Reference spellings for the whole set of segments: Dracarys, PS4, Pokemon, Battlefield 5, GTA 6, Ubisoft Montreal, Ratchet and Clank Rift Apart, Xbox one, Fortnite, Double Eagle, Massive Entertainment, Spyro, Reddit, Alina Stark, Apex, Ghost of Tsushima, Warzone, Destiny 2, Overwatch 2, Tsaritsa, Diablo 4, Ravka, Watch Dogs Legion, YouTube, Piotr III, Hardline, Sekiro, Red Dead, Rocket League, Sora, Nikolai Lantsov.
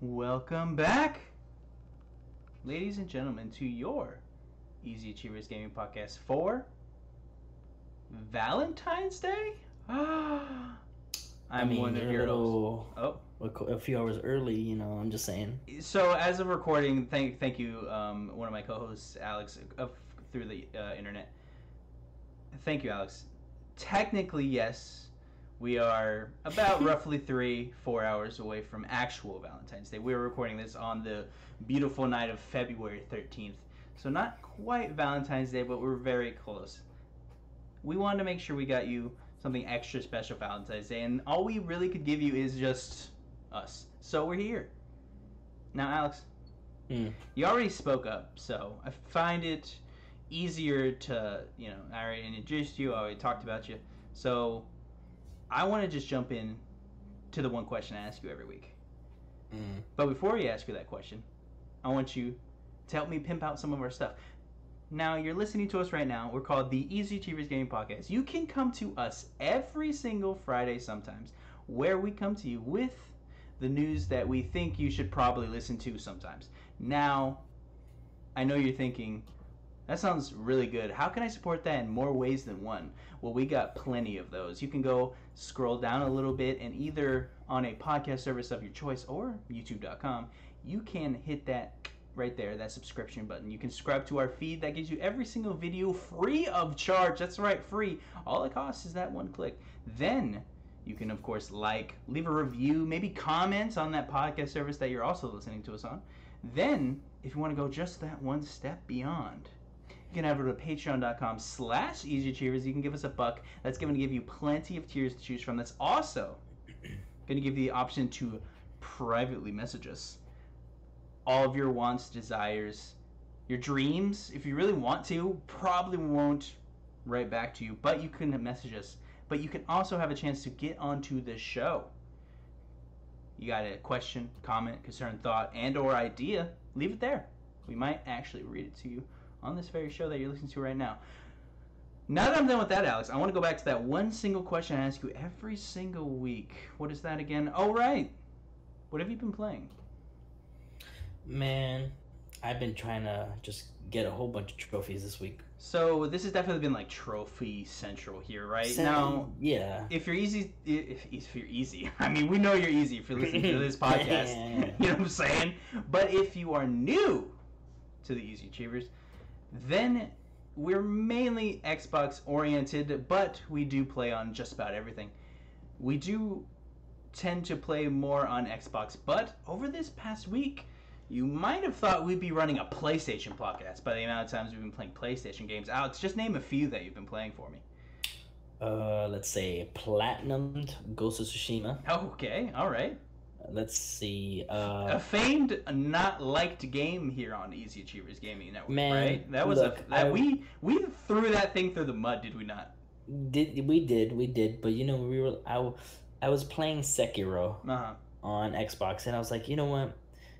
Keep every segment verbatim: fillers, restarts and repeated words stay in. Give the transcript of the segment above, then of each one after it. Welcome back, ladies and gentlemen, to your Easy Achievers Gaming Podcast for Valentine's Day. Ah, I'm I mean, one of your little, oh, a few hours early. You know, I'm just saying. So, as of recording, thank, thank you, um, one of my co-hosts, Alex, uh, through the uh, internet. Thank you, Alex. Technically, yes. We are about roughly three, four hours away from actual Valentine's Day. We were recording this on the beautiful night of February thirteenth. So not quite Valentine's Day, but we're very close. We wanted to make sure we got you something extra special Valentine's Day, and all we really could give you is just us. So we're here. Now, Alex, mm. you already spoke up, so I find it easier to, you know, I already introduced you, I already talked about you, so I want to just jump in to the one question I ask you every week. Mm. But before I ask you that question, I want you to help me pimp out some of our stuff. Now, you're listening to us right now. We're called the Easy Achievers Gaming Podcast. You can come to us every single Friday sometimes, where we come to you with the news that we think you should probably listen to sometimes. Now, I know you're thinking, that sounds really good. How can I support that in more ways than one? Well, we got plenty of those. You can go scroll down a little bit, and either on a podcast service of your choice or YouTube dot com, you can hit that right there, that subscription button. You can subscribe to our feed. That gives you every single video free of charge. That's right, free. All it costs is that one click. Then you can, of course, like, leave a review, maybe comment on that podcast service that you're also listening to us on. Then, if you want to go just that one step beyond, you can head over to patreon.com slash easyachievers. You can give us a buck. That's going to give you plenty of tiers to choose from. That's also going to give you the option to privately message us. All of your wants, desires, your dreams, if you really want to, probably won't write back to you, but you can message us. But you can also have a chance to get onto the show. You got a question, comment, concern, thought, and or idea, leave it there. We might actually read it to you on this very show that you're listening to right now. Now that I'm done with that, Alex, I want to go back to that one single question I ask you every single week. What is that again? Oh, right. What have you been playing? Man, I've been trying to just get a whole bunch of trophies this week. So this has definitely been like trophy central here, right? Same. Now, yeah. If you're easy, if, if you're easy, I mean, we know you're easy if you're listening to this podcast. Yeah. You know what I'm saying? But if you are new to the Easy Achievers, then we're mainly Xbox oriented, but we do play on just about everything. We do tend to play more on Xbox, but over this past week, you might have thought we'd be running a PlayStation podcast by the amount of times we've been playing PlayStation games. Alex, just name a few that you've been playing for me. Uh, let's say Platinumed Ghost of Tsushima. Okay, all right. Let's see. Uh, a famed, not liked game here on Easy Achievers Gaming Network, man, right? That was look, a that I, we we threw that thing through the mud, did we not? Did we did we did? But you know, we were I, I was playing Sekiro uh-huh. on Xbox, and I was like, you know what?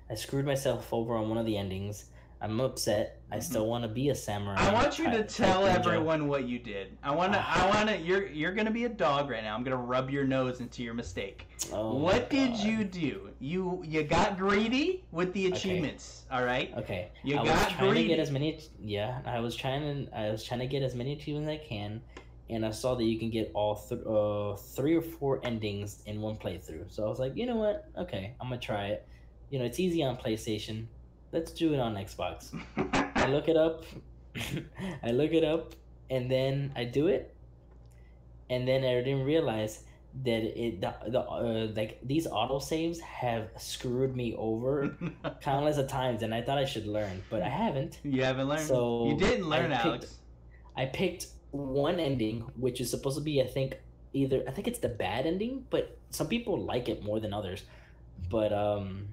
I screwed myself over on one of the endings. I'm upset. I still want to be a samurai. I want you to tell everyone what you did. I want to. I want to. You're you're gonna be a dog right now. I'm gonna rub your nose into your mistake. Oh, what did you do? You you got greedy with the achievements. Okay. All right. Okay. You I got was trying greedy. to get as many. Yeah, I was trying to. I was trying to get as many achievements as I can, and I saw that you can get all th- uh, three or four endings in one playthrough. So I was like, you know what? Okay, I'm gonna try it. You know, it's easy on PlayStation. Let's do it on Xbox. I look it up. I look it up, and then I do it, and then I didn't realize that it the, the uh, like these autosaves have screwed me over countless of times, and I thought I should learn, but I haven't. You haven't learned. So you didn't learn, I picked, Alex. I picked one ending, which is supposed to be, I think, either I think it's the bad ending, but some people like it more than others, but um.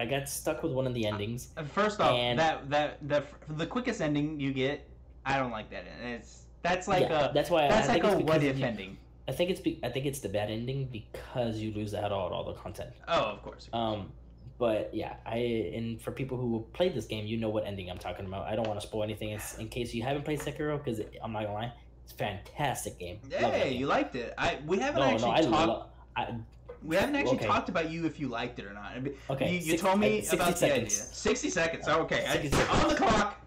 I got stuck with one of the endings. First off, and that that that the quickest ending you get, I don't like that. It's that's like yeah, a that's why that's I, like I think a what if ending. I think it's be, I think it's the bad ending because you lose out all all the content. Oh, of course. Of course. Um, but yeah, I and for people who played this game, you know what ending I'm talking about. I don't want to spoil anything it's, in case you haven't played Sekiro, because I'm not gonna lie, it's a fantastic game. Hey, you game. liked it. I we haven't no, actually no, talked. Lo- I, we haven't actually okay. talked about you if you liked it or not. Okay. You, you six, told me uh, about the idea. Sixty seconds. Oh, okay. sixty I, seconds. On the clock.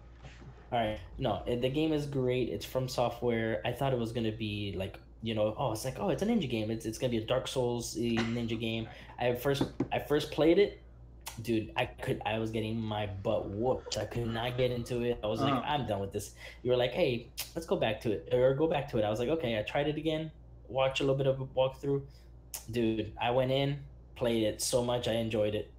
All right. No, the game is great. It's from software. I thought it was gonna be like, you know, oh, it's like, oh, it's a ninja game. It's it's gonna be a Dark Souls ninja game. I first I first played it. Dude, I could. I was getting my butt whooped. I could not get into it. I was uh-huh. like, I'm done with this. You were like, hey, let's go back to it, or go back to it. I was like, okay. I tried it again. Watch a little bit of a walkthrough. Dude, I went in, played it so much. I enjoyed it.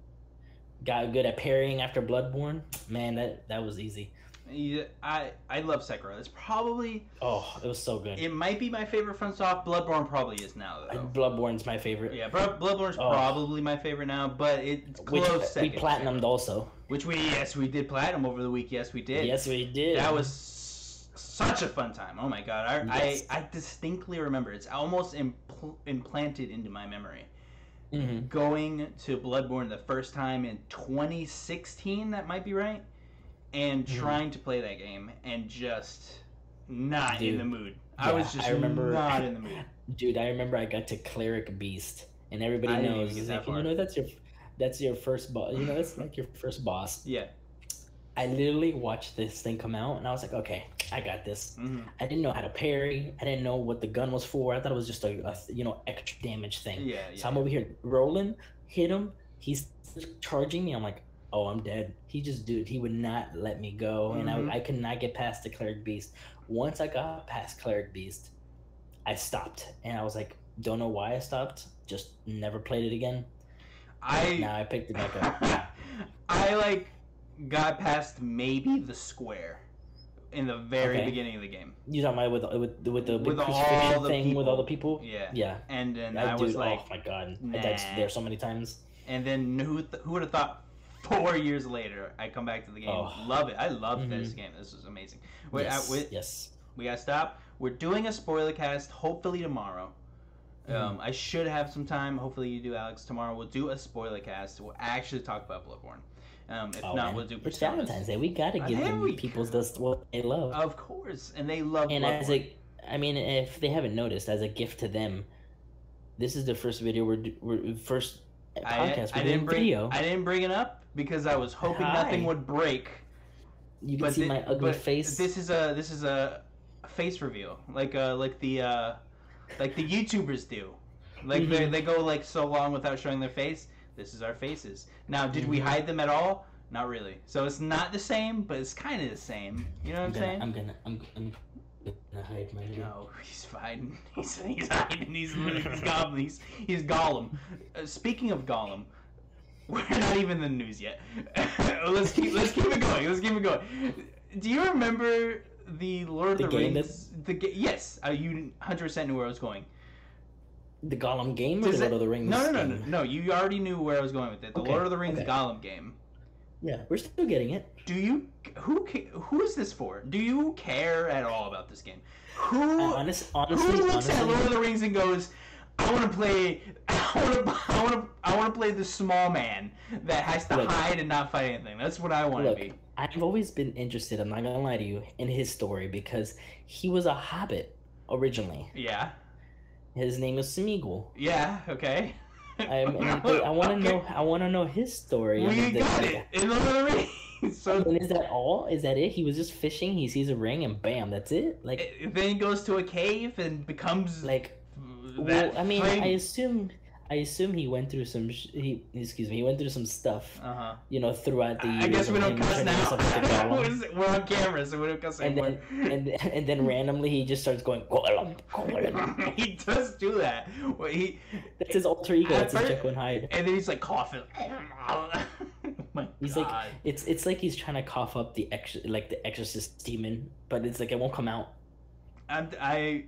Got good at parrying after Bloodborne. Man, that that was easy. Yeah, I I love Sekiro. It's probably oh, it was so good. It might be my favorite FromSoft. Bloodborne probably is now though. Bloodborne's my favorite. Yeah, Bloodborne's oh. probably my favorite now, but it's close Which, second. We platinumed also. Which we yes we did platinum over the week. Yes we did. Yes we did. That was s- such a fun time. Oh my god, I yes. I, I distinctly remember. It's almost impl- implanted into my memory. Mm-hmm. Going to Bloodborne the first time in twenty sixteen. That might be right. And trying to play that game and just not dude, in the mood. Yeah, I was just I remember, not in the mood. Dude, I remember I got to Cleric Beast, and everybody I knows like, you know that's your that's your first boss. You know that's like your first boss. Yeah. I literally watched this thing come out, and I was like, okay, I got this. Mm-hmm. I didn't know how to parry. I didn't know what the gun was for. I thought it was just a, a you know extra damage thing. Yeah, yeah. So I'm over here rolling, hit him. He's charging me. I'm like, oh, I'm dead. He just, dude, he would not let me go. Mm-hmm. And I, I could not get past the Cleric Beast. Once I got past Cleric Beast, I stopped. And I was like, don't know why I stopped. Just never played it again. I Now I picked it back up. I, like, got past maybe the square in the very okay. beginning of the game. You're talking about with, with, with the with all the thing people. With all the people? Yeah. Yeah. And then I, I was dude, like, oh, my God. Nah. I died there so many times. And then who, th- who would have thought... Four years later, I come back to the game. Oh. Love it. I love mm-hmm. this game. This is amazing. Wait, yes. I, we, yes. We gotta stop. We're doing a spoiler cast. Hopefully tomorrow. Mm-hmm. Um, I should have some time. Hopefully you do, Alex. Tomorrow we'll do a spoiler cast. We'll actually talk about Bloodborne. Um, if oh, not, man. We'll do. It's Valentine's Day. We gotta give them people just what they love. Of course, and they love. And Bloodborne. as a, I mean, if they haven't noticed, as a gift to them, this is the first video we're, we're first. Podcast, I, I didn't bring video. I didn't bring it up because I was hoping Hi. nothing would break. You can but see thi- my ugly face. This is a this is a face reveal, like uh like the uh, like the YouTubers do, like mm-hmm. they they go like so long without showing their face. This is our faces. Now, did mm-hmm. we hide them at all? Not really. So it's not the same, but it's kind of the same. You know what I'm, I'm gonna, saying? I'm gonna I'm I'm gonna hide my. No, he's fine. He's he's hiding. He's he's goblin. He's he's Gollum. Uh, speaking of Gollum. We're not even in the news yet. let's keep let's keep it going. Let's keep it going. Do you remember the Lord the of the game Rings? That's... The ga- yes, uh, you one hundred percent knew where I was going. The Gollum game or Does the Lord it... of the Rings? No, no, no, no, no. You already knew where I was going with it. The okay. Lord of the Rings okay. Gollum game. Yeah, we're still getting it. Do you who who is this for? Do you care at all about this game? Who uh, honest, honestly, who looks honestly, at Lord of the Rings and goes, I want to play. I want to. I want to. I want to play the small man that has to look, hide and not fight anything. That's what I want to be. I've always been interested. I'm not gonna lie to you in his story because he was a hobbit originally. Yeah. His name is Smeagol. Yeah. Okay. I'm, and I want to okay. know. I want to know his story. We well, got this, it. In the So I mean, is that all? Is that it? He was just fishing. He sees a ring and bam, that's it. Like it, then he goes to a cave and becomes like. Well, I mean, thing. I assume, I assume he went through some. Sh- he, excuse me, he went through some stuff. Uh-huh. You know, throughout the. I guess we don't cuss now. We're on camera, so we don't cuss anymore. And and then randomly he just starts going. Gollum, Gollum. He does do that. Well, he. That's his alter ego. That's his Jekyll and Hyde. And then he's like coughing. My he's God. Like it's it's like he's trying to cough up the ex- like the exorcist demon, but it's like it won't come out. I. I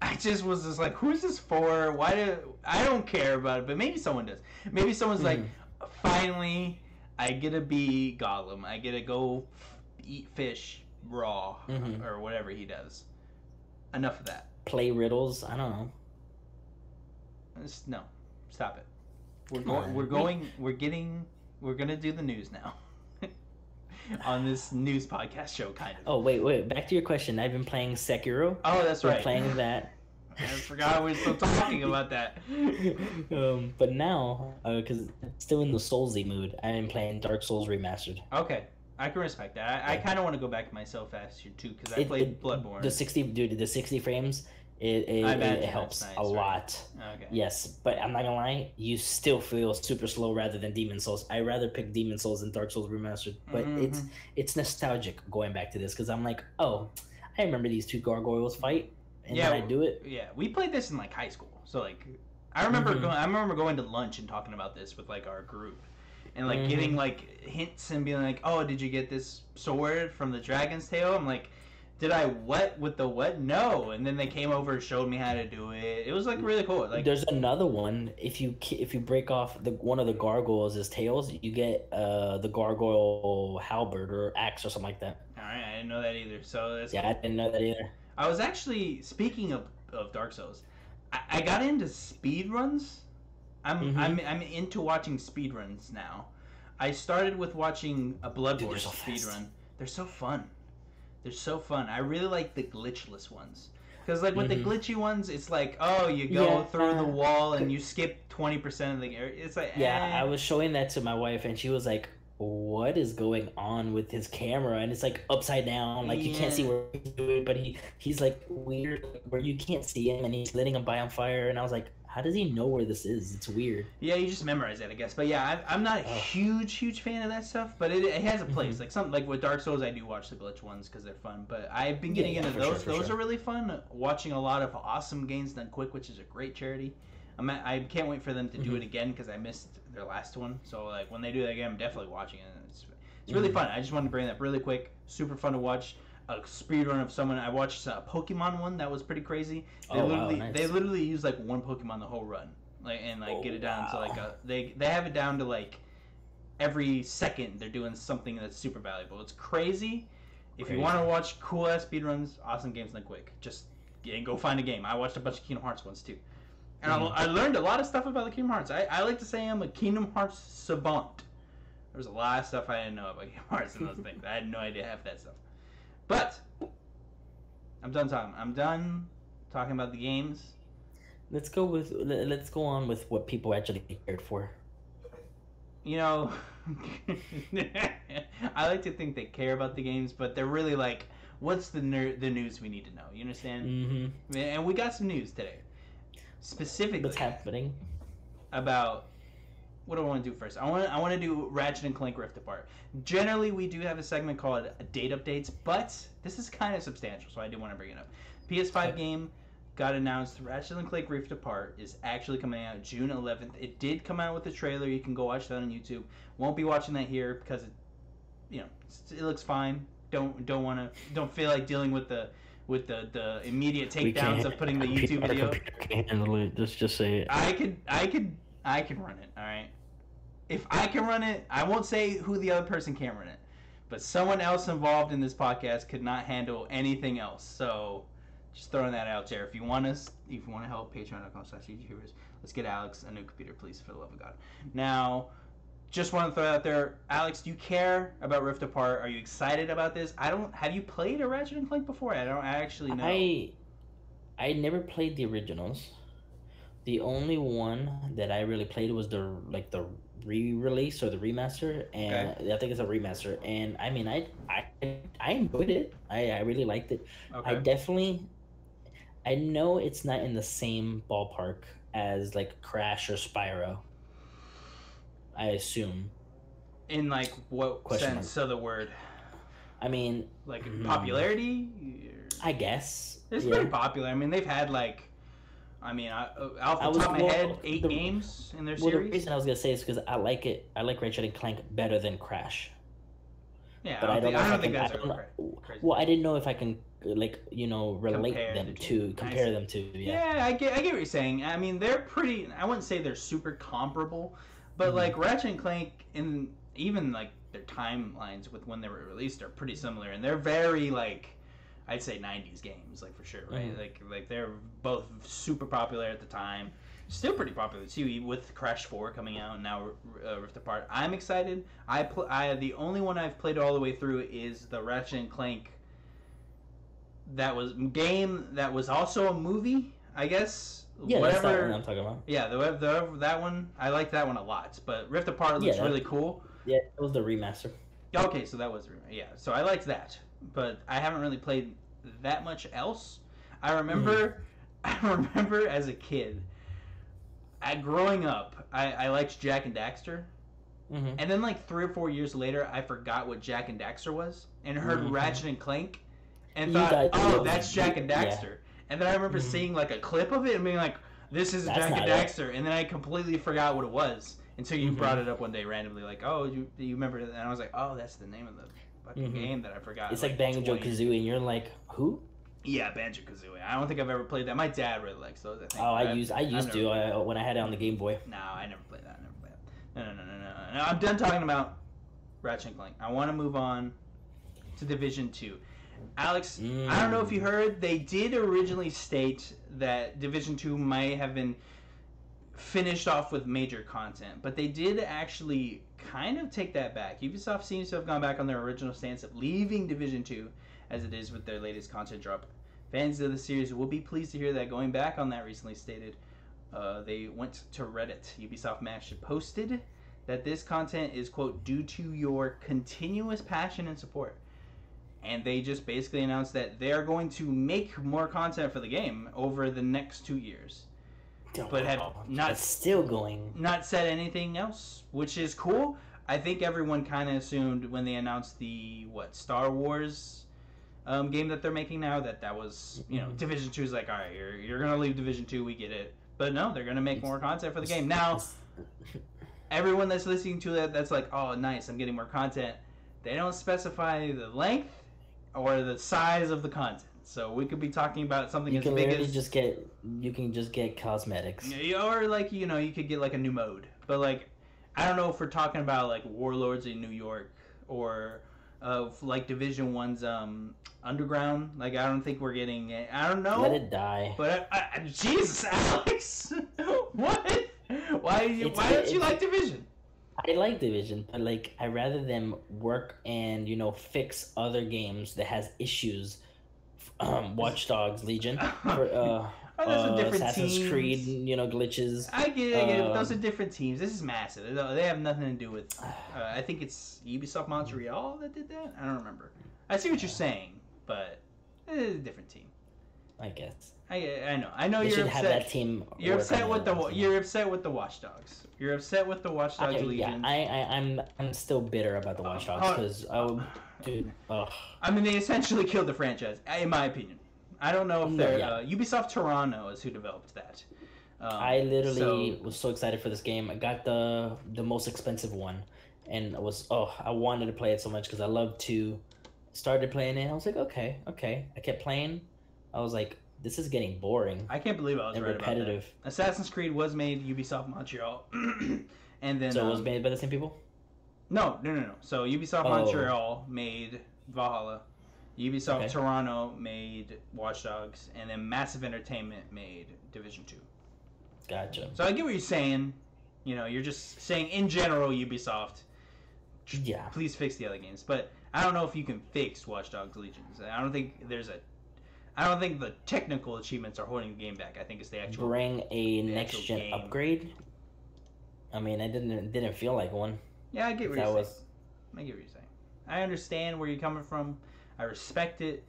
I just was just like, who's this for? Why do I don't care about it? But maybe someone does. Maybe someone's mm-hmm. like, finally, I get to be Gollum. I get to go f- eat fish raw mm-hmm. or whatever he does. Enough of that. Play riddles. I don't know. It's, no, stop it. We're going. We're going. We're getting. We're gonna do the news now. On this news podcast show, kind of. Oh, wait, wait. Back to your question. I've been playing Sekiro. Oh, that's right. I've been playing that. I forgot we were still talking about that. Um, but now, because uh, it's still in the Soulsy mood, I am playing Dark Souls Remastered. Okay, I can respect that. I, yeah. I kind of want to go back myself faster too, because I it, played it, Bloodborne. The sixty, dude, the sixty frames, it it, it, it helps nice, a right? lot. Okay. Yes, but I'm not gonna lie, you still feel super slow rather than Demon Souls. I rather pick Demon Souls than Dark Souls Remastered, but mm-hmm. it's it's nostalgic going back to this because I'm like, oh, I remember these two gargoyles fight. And yeah, I do it. Yeah, we played this in like high school. So like, I remember mm-hmm. going. I remember going to lunch and talking about this with like our group, and like mm-hmm. getting like hints and being like, "Oh, did you get this sword from the Dragon's Tail?" I'm like, "Did I what with the what? No." And then they came over and showed me how to do it. It was like really cool. Like, there's another one. If you if you break off the one of the gargoyles' tails, you get uh the gargoyle halberd or axe or something like that. All right, I didn't know that either. So that's yeah, cool. I didn't know that either. I was actually, speaking of, of Dark Souls, I, I got into speedruns. I'm mm-hmm. I'm I'm into watching speedruns now. I started with watching a Bloodborne so speedrun. They're so fun. They're so fun. I really like the glitchless ones. Because like with mm-hmm. the glitchy ones, it's like, oh, you go yeah, through uh, the wall and you skip twenty percent of the area. It's like, yeah, eh. I was showing that to my wife and she was like, what is going on with his camera? And it's like upside down, like yeah. you can't see where he's doing, but he he's like weird where you can't see him and he's letting him by on fire. And I was like, how does he know where this is? It's weird. Yeah, you just memorize that, I guess. But yeah, I, I'm not a huge huge fan of that stuff, but it, it has a place. Mm-hmm. Like something like with Dark Souls, I do watch the glitch ones because they're fun, but I've been getting yeah, into those sure, those sure. are really fun. Watching a lot of awesome games done quick, which is a great charity. I'm at, I can't wait for them to mm-hmm. do it again because I missed their last one. So like when they do that again, I'm definitely watching it. It's, it's really mm-hmm. fun. I just wanted to bring that up really quick. Super fun to watch. A speedrun of someone. I watched a Pokemon one that was pretty crazy. They oh, literally wow, nice. They literally use like one Pokemon the whole run, like and like oh, get it down wow. to like a, they they have it down to like every second they're doing something that's super valuable. It's crazy. If crazy. You want to watch cool ass speedruns, awesome games done quick, just and go find a game. I watched a bunch of Kingdom Hearts ones too. And mm-hmm. I, I learned a lot of stuff about the Kingdom Hearts. I, I like to say I'm a Kingdom Hearts savant. There was a lot of stuff I didn't know about Kingdom Hearts and those things. I had no idea half that stuff. But I'm done talking. I'm done talking about the games. Let's go with. Let's go on with what people actually cared for. You know, I like to think they care about the games, but they're really like, what's the ner- the news we need to know? You understand? Mm-hmm. And we got some news today. Specifically, what's happening? About what do I want to do first? I want to, I want to do Ratchet and Clank Rift Apart. Generally, we do have a segment called Date Updates, but this is kind of substantial, so I do want to bring it up. P S five game got announced. Ratchet and Clank Rift Apart is actually coming out June eleventh. It did come out with a trailer. You can go watch that on YouTube. Won't be watching that here because it, you know, it looks fine. Don't don't want to. Don't feel like dealing with the. With the, the immediate takedowns of putting the YouTube video. Let's just say it. I could I could I can run it, all right? If I can run it, I won't say who the other person can run it. But someone else involved in this podcast could not handle anything else. So just throwing that out there. If you want us if you want to help, patreon.com slash YouTubers. Let's get Alex a new computer, please, for the love of God. Now, just want to throw it out there, Alex, do you care about Rift Apart? Are you excited about this? I don't. Have you played a Ratchet and Clank before? I don't I actually know. I, I never played the originals. The only one that I really played was the like the re-release or the remaster, and okay. I think it's a remaster. And I mean, I I, I enjoyed it. I, I really liked it. Okay. I definitely. I know it's not in the same ballpark as like Crash or Spyro. I assume. In like what Question sense mark. Of the word? I mean, like in popularity. I guess it's yeah. pretty popular. I mean, they've had like, I mean, I, off the I was, top of my well, head, eight the, games in their well, series. The reason I was gonna say is because I like it. I like Ratchet and Clank better than Crash. Yeah, but I don't, I don't think, know I don't I can, think that's I crazy. Well, I didn't know if I can like you know relate compare them the to compare them to. Yeah, yeah I get I get what you're saying. I mean, they're pretty. I wouldn't say they're super comparable. But, like, Ratchet and Clank, and even, like, their timelines with when they were released are pretty similar. And they're very, like, I'd say nineties games, like, for sure, right? Mm-hmm. Like, like they're both super popular at the time. Still pretty popular, too, with Crash four coming out and now uh, Rift Apart. I'm excited. I, pl- I The only one I've played all the way through is the Ratchet and Clank that was game that was also a movie. I guess yeah, whatever. That's that one I'm talking about. Yeah, the, the that one I like that one a lot. But Rift Apart looks yeah, really cool. Yeah, it was the remaster. Okay, so that was the remaster. Yeah, so I liked that, but I haven't really played that much else. I remember, mm. I remember as a kid, I growing up, I, I liked Jak and Daxter. Mm-hmm. And then, like, three or four years later, I forgot what Jak and Daxter was and heard mm-hmm. Ratchet and Clank and you thought, oh, that's Jak and Daxter. Yeah. And then I remember mm-hmm. seeing, like, a clip of it and being like, this is that's Jak and Daxter. It. And then I completely forgot what it was until you mm-hmm. brought it up one day randomly, like, oh, you, you remember that? And I was like, oh, that's the name of the fucking mm-hmm. game that I forgot. It's like, like Banjo-Kazooie, and you're like, who? Yeah, Banjo-Kazooie. I don't think I've ever played that. My dad really likes those, I think. Oh, I, used, I used to uh, when I had it on the Game Boy. No, I never played that. I never played that. No, no, no, no. No, I'm done talking about Ratchet and Clank. I want to move on to Division two. Alex, mm. I don't know if you heard, they did originally state that Division two might have been finished off with major content, but they did actually kind of take that back. Ubisoft seems to have gone back on their original stance of leaving Division two as it is with their latest content drop. Fans of the series will be pleased to hear that going back on that recently stated, uh, they went to Reddit. Ubisoft Montreal posted that this content is, quote, due to your continuous passion and support. And they just basically announced that they're going to make more content for the game over the next two years. Don't but have not it's still going. Not said anything else, which is cool. I think everyone kind of assumed when they announced the, what, Star Wars um, game that they're making now, that that was, you know, mm-hmm. Division two is like, all right, you're, you're going to leave Division two, we get it. But no, they're going to make more content for the game. Now... everyone that's listening to that, that's like, oh, nice, I'm getting more content. They don't specify the length or the size of the content, so we could be talking about something you as can big as just get. You can just get cosmetics, or like you know, you could get like a new mode. But like, I don't know if we're talking about like Warlords in New York or of uh, like Division One's um Underground. Like, I don't think we're getting. I don't know. Let it die. But I, I, Jesus, Alex, what? Why you, why don't you like Division? I like Division, but like I rather them work and you know fix other games that has issues. Um, Watch Dogs Legion, for, uh, oh, uh, Assassin's teams. Creed, you know glitches. I get it. I get it. Uh, those are different teams. This is massive. They have nothing to do with. Uh, I think it's Ubisoft Montreal that did that. I don't remember. I see what you're saying, but it's a different team. I guess. I I know. I know they you're upset. Have that team you're upset with the team. You're upset with the Watch Dogs. You're upset with the Watch Dogs I, Legion. Yeah, I, I I'm I'm still bitter about the Watch Dogs because oh, oh dude. Oh. I mean, they essentially killed the franchise, in my opinion. I don't know if they're yeah. uh, Ubisoft Toronto is who developed that. Um, I literally so... was so excited for this game. I got the the most expensive one, and I was oh I wanted to play it so much because I love to. Started playing it. I was like, okay, okay. I kept playing. I was like, this is getting boring. I can't believe I was and right repetitive. About that. Assassin's Creed was made Ubisoft Montreal, and then so um, it was made by the same people. No, no, no, no. So Ubisoft oh. Montreal made Valhalla, Ubisoft okay. Toronto made Watch Dogs, and then Massive Entertainment made Division Two. Gotcha. So I get what you're saying. You know, you're just saying in general, Ubisoft. Yeah. Please fix the other games, but I don't know if you can fix Watch Dogs Legions. I don't think there's a. I don't think the technical achievements are holding the game back. I think it's the actual bring a next gen game. Upgrade. I mean, I didn't didn't feel like one. Yeah, I get what you're saying. Was... I get what you're saying. I understand where you're coming from. I respect it.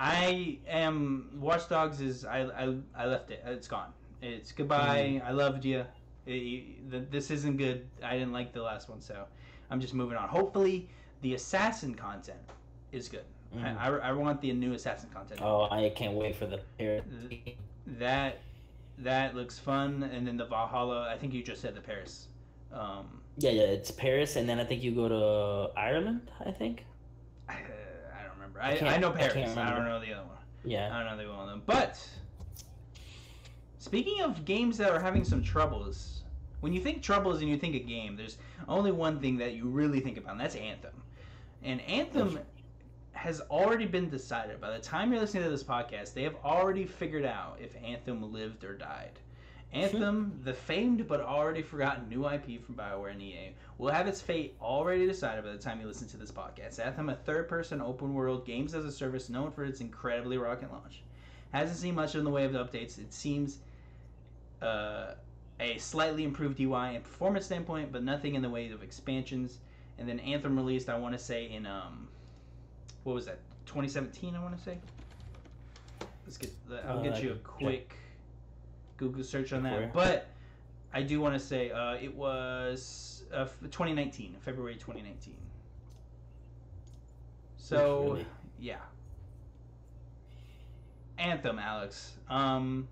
I am Watch Dogs is I I, I left it. It's gone. It's goodbye. Mm. I loved you. It, you. This isn't good. I didn't like the last one, so I'm just moving on. Hopefully, the assassin content is good. Mm. I, I, I want the new assassin content. Oh, I can't wait for the Paris. That that looks fun, and then the Valhalla. I think you just said the Paris. Um, yeah, yeah, it's Paris, and then I think you go to Ireland. I think. I, I don't remember. I I, I know Paris. I, I don't know the other one. Yeah, I don't know the other one. But speaking of games that are having some troubles, when you think troubles and you think a game, there's only one thing that you really think about, and that's Anthem. And Anthem. has already been decided. By the time you're listening to this podcast, they have already figured out if Anthem lived or died. Anthem, the famed but already forgotten new I P from BioWare and E A, will have its fate already decided by the time you listen to this podcast. Anthem, a third-person open-world games-as-a-service known for its incredibly rocket launch, Hasn't seen much in the way of updates. It seems uh, a slightly improved U I and performance standpoint, but nothing in the way of expansions. And then Anthem released, I want to say, in, um, what was that, twenty seventeen, I want to say? Let's get the, I'll uh, get you a quick yeah. Google search on that. But I do want to say uh, it was uh, twenty nineteen, February twenty nineteen. So, really? Yeah. Anthem, Alex. Um,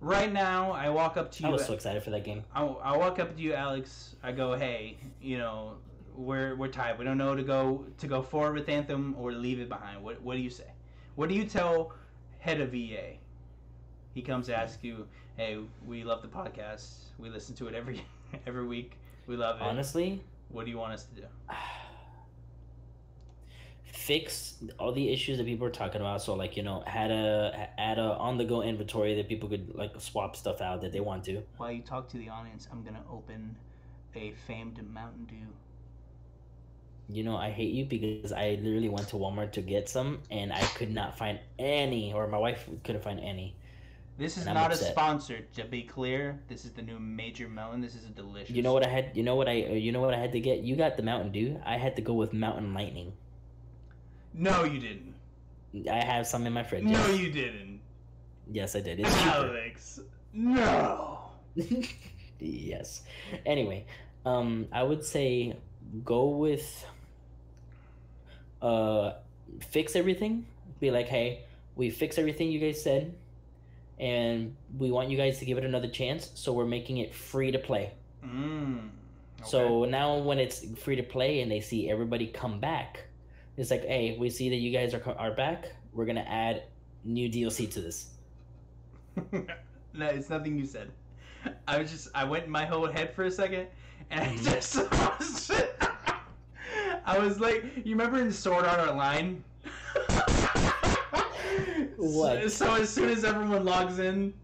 right now, I walk up to you. I was so excited for that game. I, I walk up to you, Alex. I go, hey, you know, we're we're tied. We don't know to go to go forward with Anthem or leave it behind. What what do you say? What do you tell head of E A? He comes to ask you, hey, we love the podcast. We listen to it every every week. We love it. Honestly, what do you want us to do? Fix all the issues that people are talking about. So, like, you know, had a add a on the go inventory that people could like swap stuff out that they want to. While you talk to the audience, I'm gonna open a famed Mountain Dew. You know, I hate you because I literally went to Walmart to get some and I could not find any, or my wife couldn't find any. This is not upset. A sponsor, to be clear. This is the new Major Melon. This is a delicious. You know what I had? You know what I? You know what I had to get? You got the Mountain Dew. I had to go with Mountain Lightning. No, you didn't. I have some in my fridge. No, you didn't. Yes, I did. It's Alex, cheaper. No. Yes. Anyway, um, I would say go with. Uh, fix everything. Be like, hey, we fix everything you guys said. And we want you guys to give it another chance, so we're making it free to play. Mm, okay. So now when it's free to play and they see everybody come back, it's like, hey, we see that you guys are are back. We're going to add new D L C to this. No, it's nothing you said. I was just, I went in my whole head for a second, and I just, I was, just, I was like, you remember in Sword Art Online? What? So, so as soon as everyone logs in,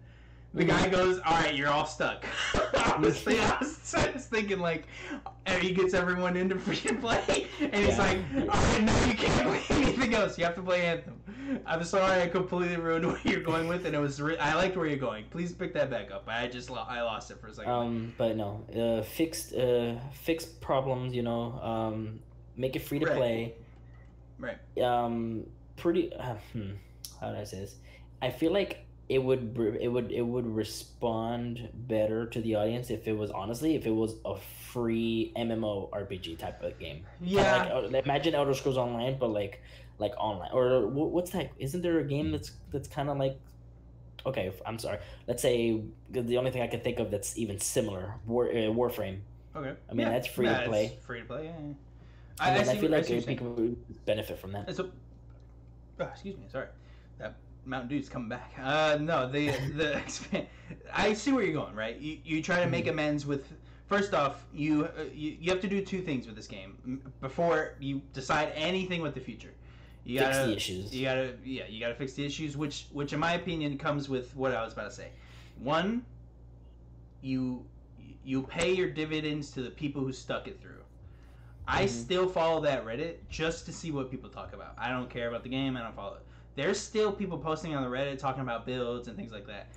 the guy goes, all right, you're all stuck. I, was, I, was, I was thinking, like, he gets everyone into free to play, and he's yeah. like, all right, no, you can't play anything else. You have to play Anthem. I'm sorry I completely ruined where you're going with, and it was re- I liked where you're going. Please pick that back up. I just lo- I lost it for a second. Um, but no, uh, fixed, uh, fixed problems, you know, um, make it free to right. play. Right. Um, pretty... Uh, hmm. How did I say this? I feel like it would it would it would respond better to the audience if it was honestly if it was a free MMORPG type of game. Yeah. Like, imagine Elder Scrolls Online, but like like online or what's that? Isn't there a game that's that's kind of like? Okay, I'm sorry. Let's say the only thing I can think of that's even similar War uh, Warframe. Okay. I mean yeah. that's free yeah, to play. Free to play. Yeah. yeah. I, and I, I feel what, like people would benefit from that. So, oh, excuse me. Sorry. That Mountain Dew's coming back. Uh, no, the the I see where you're going, right? You you try to make amends with. First off, you, you you have to do two things with this game before you decide anything with the future. You gotta fix the issues. You gotta yeah, you gotta fix the issues, which which in my opinion comes with what I was about to say. One, you you pay your dividends to the people who stuck it through. I mm-hmm. still follow that Reddit just to see what people talk about. I don't care about the game. I don't follow it. There's still people posting on the Reddit talking about builds and things like that.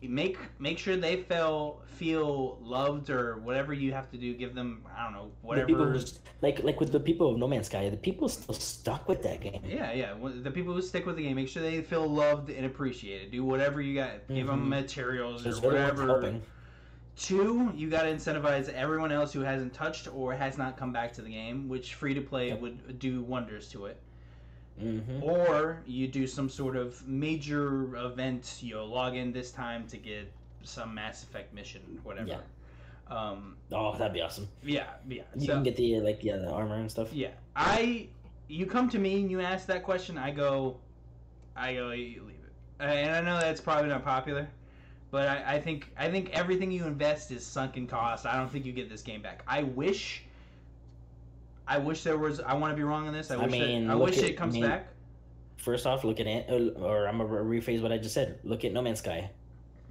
Make make sure they feel feel loved or whatever you have to do. Give them I don't know whatever. The people just, like like with the people of No Man's Sky, the people still stuck with that game. Yeah, yeah. The people who stick with the game, make sure they feel loved and appreciated. Do whatever you got. Give mm-hmm. them materials or whatever. Two, you got to incentivize everyone else who hasn't touched or has not come back to the game, which free to play yep. would do wonders to it. Mm-hmm. Or you do some sort of major event. You'll log in this time to get some Mass Effect mission, whatever. Yeah. Um, oh, that'd be awesome. Yeah, yeah. You so, can get the like yeah the armor and stuff. Yeah, I. You come to me and you ask that question. I go, I go. You leave it. And I know that's probably not popular, but I, I think I think everything you invest is sunk in cost. I don't think you get this game back. I wish. I wish there was. I want to be wrong on this. I, I wish, mean, that, I wish at, it comes I mean, back. First off, look at it, or I'm gonna rephrase what I just said. Look at No Man's Sky.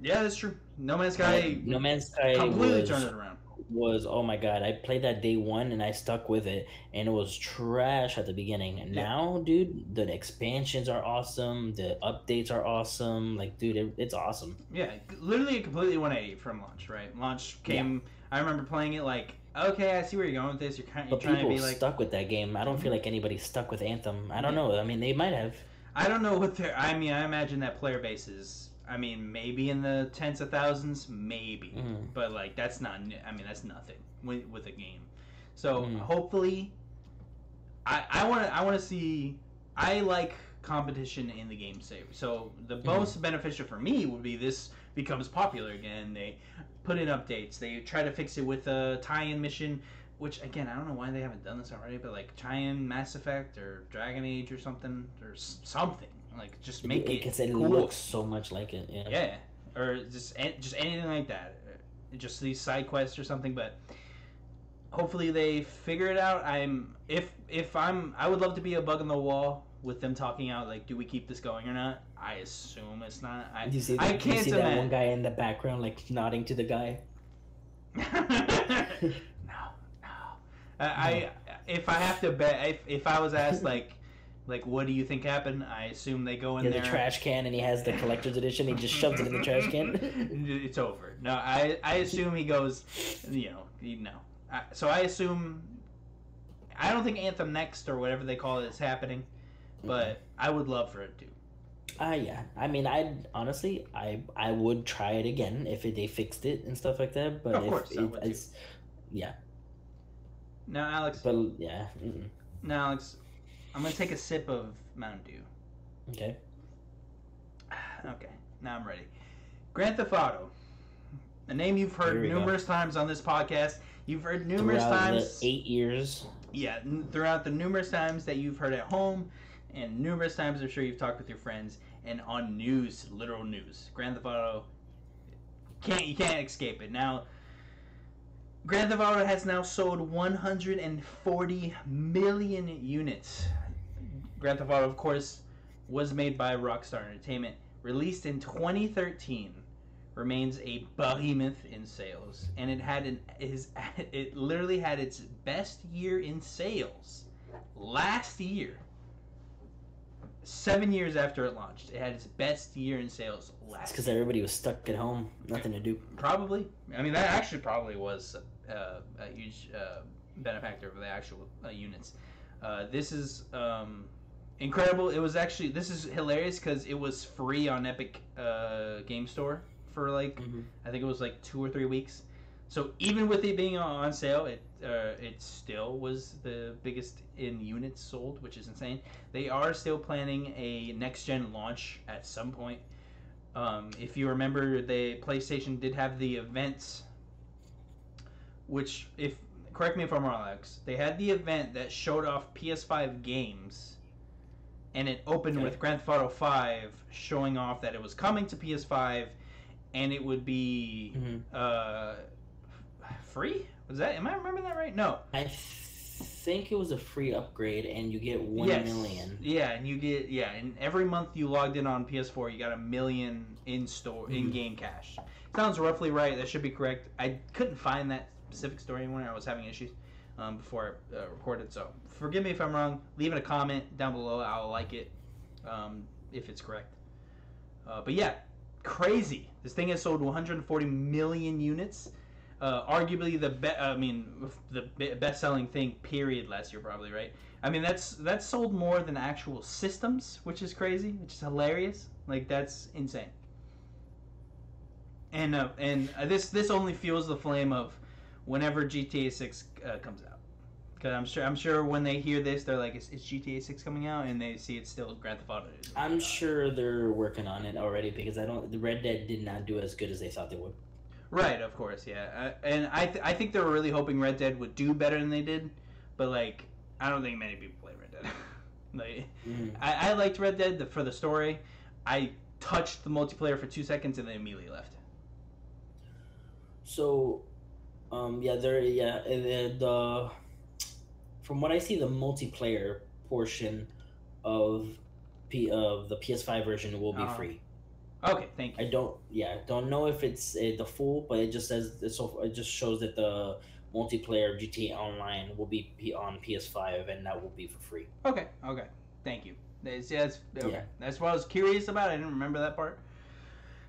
Yeah, that's true. No Man's Sky. No Man's Sky completely was, turned it around. was, oh my god, I played that day one and I stuck with it, and it was trash at the beginning. And yeah. now, dude, the expansions are awesome, the updates are awesome. Like, dude, it, it's awesome. Yeah, literally completely one eighty from launch, right? Launch came, yeah. I remember playing it like, okay, I see where you're going with this. You're kind of trying to be like stuck with that game. I don't feel like anybody's stuck with Anthem. I don't yeah. know. I mean, they might have. I don't know what their. I mean, I imagine that player base is. I mean, maybe in the tens of thousands, maybe. Mm. But like, that's not. I mean, that's nothing with with a game. So mm. hopefully, I I want to I want to see. I like competition in the game save. So the most mm. beneficial for me would be this becomes popular again. They put in updates. They try to fix it with a tie-in mission, which again, I don't know why they haven't done this already, but like tie-in Mass Effect or Dragon Age or something or something. Like just make it, it, it, it cool. looks so much like it. Yeah. yeah. Or just just anything like that. Just these side quests or something, but hopefully they figure it out. I'm if if I'm I would love to be a bug in the wall with them talking out, like, do we keep this going or not? I assume it's not. I, you see that, I can't you see that one guy in the background, like, nodding to the guy? no, no. Uh, no. I If I have to bet, if, if I was asked, like, like, what do you think happened? I assume they go in yeah, there. The trash can, and he has the collector's edition. He just shoves it in the trash can. It's over. No, I, I assume he goes, you know, you know. I, so I assume, I don't think Anthem Next or whatever they call it is happening. But I would love for it to. Ah, uh, yeah. I mean, I honestly, I I would try it again if it, they fixed it and stuff like that. But of if course, it, it's, yeah. Now, Alex. But yeah. Mm-mm. Now, Alex, I'm gonna take a sip of Mountain Dew. Okay. Okay. Now I'm ready. Grand Theft Auto, a name you've heard numerous go. times on this podcast. You've heard numerous Throughout times. The eight years. Yeah, throughout the numerous times that you've heard at home, and numerous times I'm sure you've talked with your friends, and on news, literal news. Grand Theft Auto, can't, you can't escape it. Now, Grand Theft Auto has now sold one hundred forty million units. Grand Theft Auto, of course, was made by Rockstar Entertainment, released in twenty thirteen, remains a behemoth in sales, and it had an is it literally had its best year in sales last year. Seven years after it launched, it had its best year in sales last. Because everybody was stuck at home, nothing to do. Probably. I mean, that actually probably was uh, a huge uh, benefactor of the actual uh, units. Uh, this is um, incredible. It was actually this is hilarious because it was free on Epic uh, Game Store for like mm-hmm. I think it was like two or three weeks. So even with it being on sale, it uh, it still was the biggest in units sold, which is insane. They are still planning a next-gen launch at some point. Um, if you remember, the PlayStation did have the events, which, if correct me if I'm wrong, Alex, they had the event that showed off P S five games, and it opened okay. with Grand Theft Auto five showing off that it was coming to P S five, and it would be... Mm-hmm. uh, free? Was that? Am I remembering that right? No. I th- think it was a free upgrade, and you get one yes. million. Yeah, and you get yeah, and every month you logged in on P S four, you got a million in store mm-hmm. in game cash. Sounds roughly right. That should be correct. I couldn't find that specific story anywhere. I was having issues um, before I uh, recorded, so forgive me if I'm wrong. Leave it a comment down below. I'll like it um, if it's correct. Uh, but yeah, crazy. This thing has sold one hundred forty million units. Uh, arguably the be- I mean the be- best-selling thing period last year, probably, right? I mean that's that's sold more than actual systems, which is crazy, which is hilarious. Like that's insane. And uh, and uh, this this only fuels the flame of whenever G T A six uh, comes out, because I'm sure I'm sure when they hear this, they're like, is, is G T A six coming out? And they see it's still Grand Theft Auto. I'm out. sure they're working on it already because I don't. The Red Dead did not do as good as they thought they would. Right, of course, yeah. Uh, and I th- I think they were really hoping Red Dead would do better than they did, but, like, I don't think many people play Red Dead. like, mm. I-, I liked Red Dead the- for the story. I touched the multiplayer for two seconds and then immediately left. So, um, yeah, there, yeah, and the, from what I see, the multiplayer portion of P- of the P S five version will be uh-huh. free. Okay, thank you. I don't, yeah, don't know if it's uh, the full, but it just says it's, it just shows that the multiplayer G T A Online will be on P S five, and that will be for free. Okay, okay, thank you. That's, that's, okay. Yeah. That's what I was curious about. I didn't remember that part.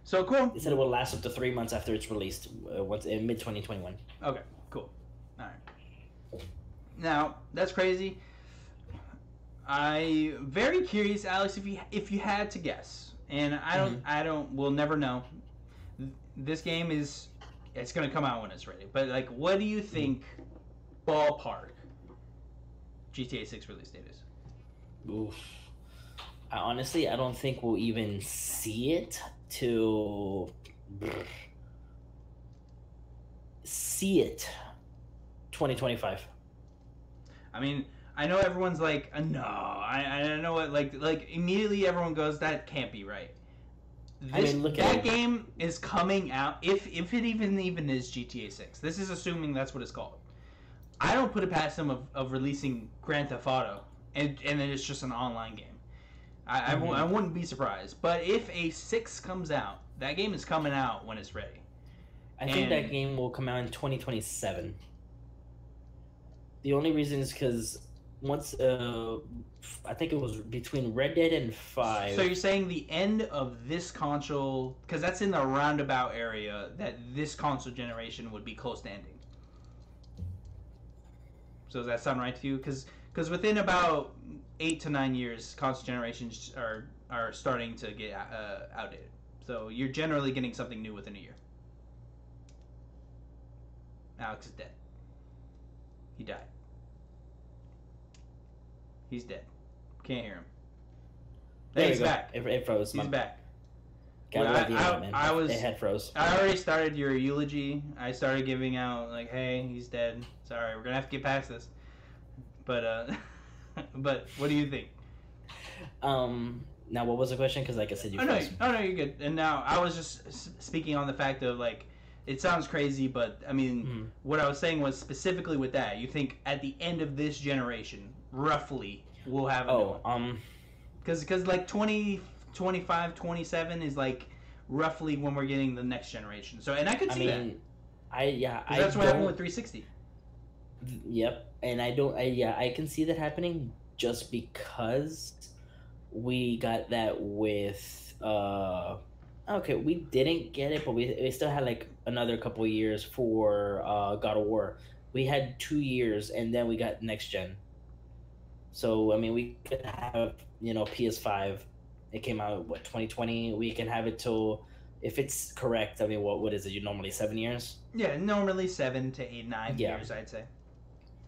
So cool. It said it will last up to three months after it's released, uh, once in mid twenty twenty one. Okay, cool. All right. Now that's crazy. I very curious, Alex, if you if you had to guess. And I don't, mm-hmm. I don't, we'll never know. This game is, it's going to come out when it's ready. But, like, what do you think, ballpark, G T A six release date is? Oof. I honestly, I don't think we'll even see it till, see it, twenty twenty-five. I mean, I know everyone's like, no, I, I know what, like, like immediately everyone goes, that can't be right. This, I mean, look that at game it. Is coming out, if if it even even is G T A six. This is assuming that's what it's called. I don't put it past them of, of releasing Grand Theft Auto, and, and then it's just an online game. I, mm-hmm. I, I wouldn't be surprised. But if a six comes out, that game is coming out when it's ready. I and, think that game will come out in twenty twenty-seven. The only reason is because... Once, uh, I think it was between Red Dead and five. So you're saying the end of this console, because that's in the roundabout area that this console generation would be close to ending. So does that sound right to you? Because because within about eight to nine years, console generations are are starting to get uh, outdated. So you're generally getting something new within a year. Alex is dead. He died. He's dead. Can't hear him. There he's go. Back. It, it froze. He's my... back. Well, I, I, man. I was. It had froze. I already started your eulogy. I started giving out like, "Hey, he's dead. Sorry, we're gonna have to get past this." But, uh, but what do you think? Um. Now, what was the question? Because, like I said, you. Oh froze. no! Oh no! You're good. And now I was just speaking on the fact of like, it sounds crazy, but I mean, mm-hmm. what I was saying was specifically with that. You think at the end of this generation. Roughly, we'll have a oh, um, because because like twenty, twenty-five, twenty-seven is like roughly when we're getting the next generation. So and I could see I mean, that. I yeah. I that's what happened with three sixty. Yep, and I don't. I, yeah, I can see that happening just because we got that with. uh Okay, we didn't get it, but we we still had like another couple of years for uh God of War. We had two years, and then we got next gen. So, I mean, we could have, you know, P S five. It came out, what, twenty twenty? We can have it till, if it's correct, I mean, what what is it? You normally seven years? Yeah, normally seven to eight, nine yeah. years, I'd say.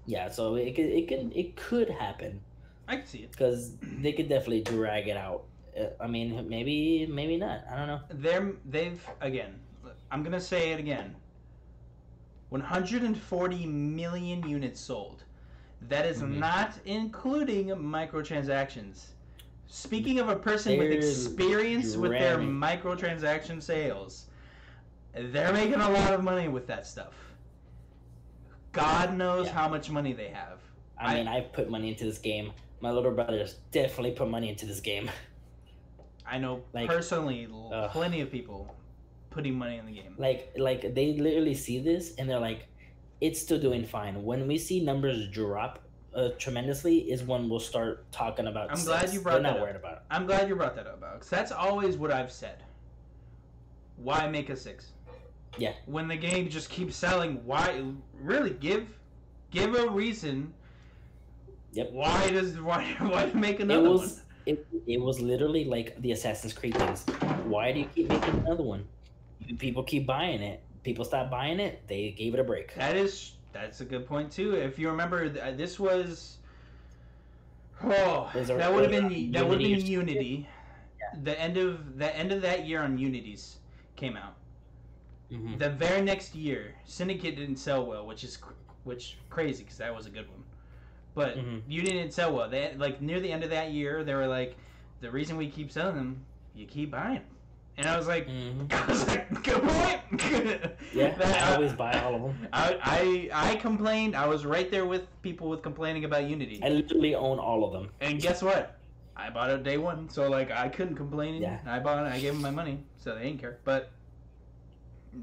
Yeah, so it could, it could, it could happen. I can see it. Because they could definitely drag it out. I mean, maybe maybe not. I don't know. They're, they've, again, I'm going to say it again. one hundred forty million units sold. That is mm-hmm. not including microtransactions. Speaking of a person they're with experience dramming. With their microtransaction sales, they're making a lot of money with that stuff. God knows yeah. how much money they have. I, I mean, I've put money into this game. My little brother's definitely put money into this game. I know like, personally uh, plenty of people putting money in the game. Like, like they literally see this and they're like, it's still doing fine. When we see numbers drop uh, tremendously is when we'll start talking about. I'm glad you brought that up. We're not worried about it. I'm glad you brought that up, Alex. That's always what I've said. Why make a six? Yeah. When the game just keeps selling, why really give give a reason? Yep. Why does why why make another it was, one? It it was literally like the Assassin's Creed things. Why do you keep making another one? People keep buying it. People stopped buying it. They gave it a break. That is, that's a good point too. If you remember, this was, oh, that would have been that would have been Unity. Yeah. The end of the end of that year on Unity's came out. Mm-hmm. The very next year, Syndicate didn't sell well, which is which crazy because that was a good one. But mm-hmm. Unity didn't sell well. They like near the end of that year, they were like, the reason we keep selling them, you keep buying them. And I was like, mm-hmm. I was like, good point. Yeah, that, I always buy all of them. I, I I complained. I was right there with people with complaining about Unity. I literally own all of them. And guess what? I bought it day one, so like I couldn't complain. Yeah. I bought it. I gave them my money, so they didn't care. But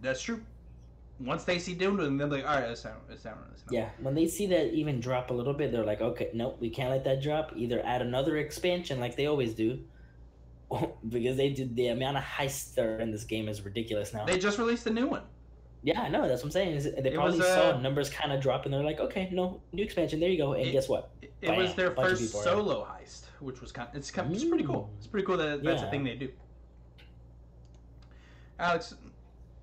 that's true. Once they see Doom, then they're like, all right, it's down, it's down, it's down. Yeah, when they see that even drop a little bit, they're like, okay, nope, we can't let that drop. Either add another expansion like they always do, because they do the amount of heists that are in this game is ridiculous now. They just released a new one. Yeah, I know. That's what I'm saying. They probably was, uh, saw numbers kind of drop, and they're like, okay, no, new expansion. There you go. And it, guess what? It, it was their first solo heist, which was kind of, it's, kind of, it's pretty cool. It's pretty cool that that's yeah. a thing they do. Alex,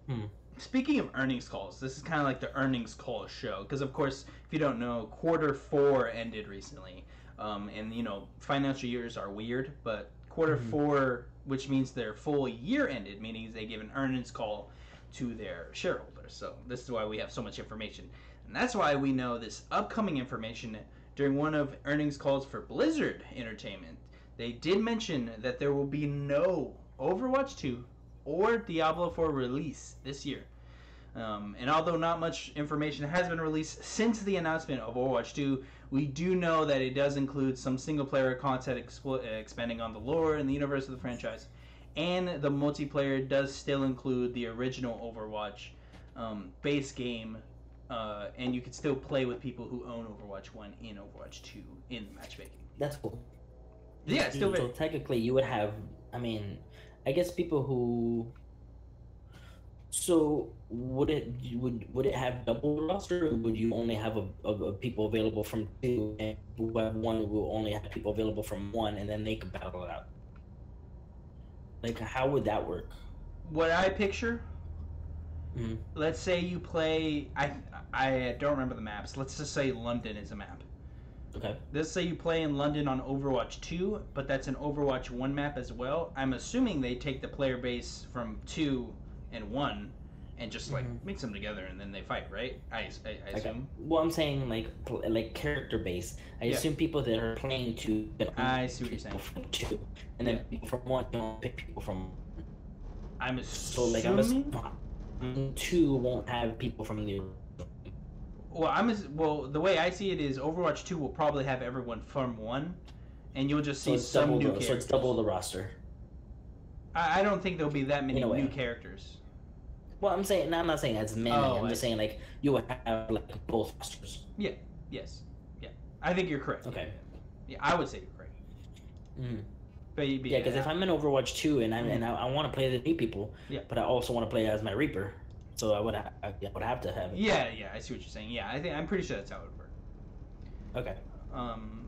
hmm. speaking of earnings calls, this is kind of like the earnings call show. Because, of course, if you don't know, quarter four ended recently. Um, and, you know, financial years are weird, but quarter mm-hmm. four, which means their full year ended, meaning they give an earnings call to their shareholders. So this is why we have so much information, and that's why we know this upcoming information during one of earnings calls for Blizzard Entertainment. They did mention that there will be no Overwatch two or Diablo four release this year, um, and although not much information has been released since the announcement of Overwatch two, we do know that it does include some single player content expl- expanding on the lore and the universe of the franchise. And the multiplayer does still include the original Overwatch um, base game, uh, and you can still play with people who own Overwatch one and Overwatch two in matchmaking. That's cool. Yeah, it's still very... So technically you would have, I mean, I guess people who... So would it would would it have double roster, or would you only have a, a, a people available from two, and who have one will only have people available from one, and then they can battle it out? Like, how would that work? What I picture, mm-hmm. let's say you play, I I don't remember the maps. Let's just say London is a map. Okay. Let's say you play in London on Overwatch two, but that's an Overwatch one map as well. I'm assuming they take the player base from two and one and just, like, mm-hmm. mix them together and then they fight, right? I, I, I assume. Okay. Well, I'm saying, like, like character base. I yeah. assume people that are playing two. I see what you're saying. From two, and then yeah. people from one don't pick people from. I'm assuming. So, like, I'm assuming two won't have people from the. Well, I'm as well. The way I see it is, Overwatch two will probably have everyone from one, and you'll just see so some double, new characters. So it's double the roster. I, I don't think there'll be that many new characters. Well, I'm saying, no, I'm not saying that's many. Oh, I'm I just see. saying, like, you would have, like, both rosters. Yeah, yes, yeah. I think you're correct. Okay. Yeah, I would say you're correct. Mm. But you'd be, yeah, because yeah. if I'm in Overwatch two and, I'm, mm. and I I want to play the new people, yeah. but I also want to play as my Reaper, so I would, ha- I would have to have it. Yeah, yeah, I see what you're saying. Yeah, I think, I'm pretty sure that's how it would work. Okay. Um.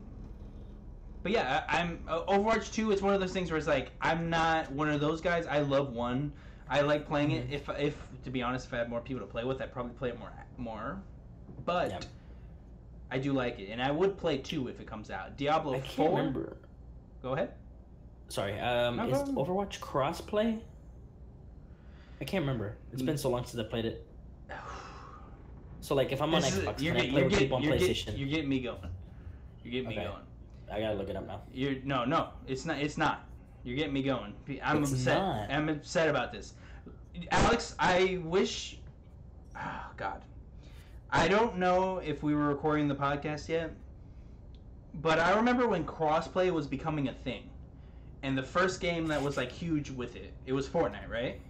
But yeah, I, I'm uh, Overwatch two, it's one of those things where it's like, I'm not one of those guys. I love one. I like playing it. If, if to be honest, if I had more people to play with, I'd probably play it more. more. But yeah. I do like it. And I would play two if it comes out. Diablo I four. I can't remember. Go ahead. Sorry. Um, is problem. Overwatch cross-play? I can't remember. It's mm. been so long since I played it. So, like, if I'm on this Xbox, is, you're can get, I play you're with get, people on you're PlayStation? Get, you're getting me going. You're getting okay. me going. I gotta look it up now. You're No, no. It's not. It's not. You're getting me going. I'm it's upset. Not. I'm upset about this. Alex, I wish... Oh, God. I don't know if we were recording the podcast yet, but I remember when crossplay was becoming a thing. And the first game that was, like, huge with it, it was Fortnite, right?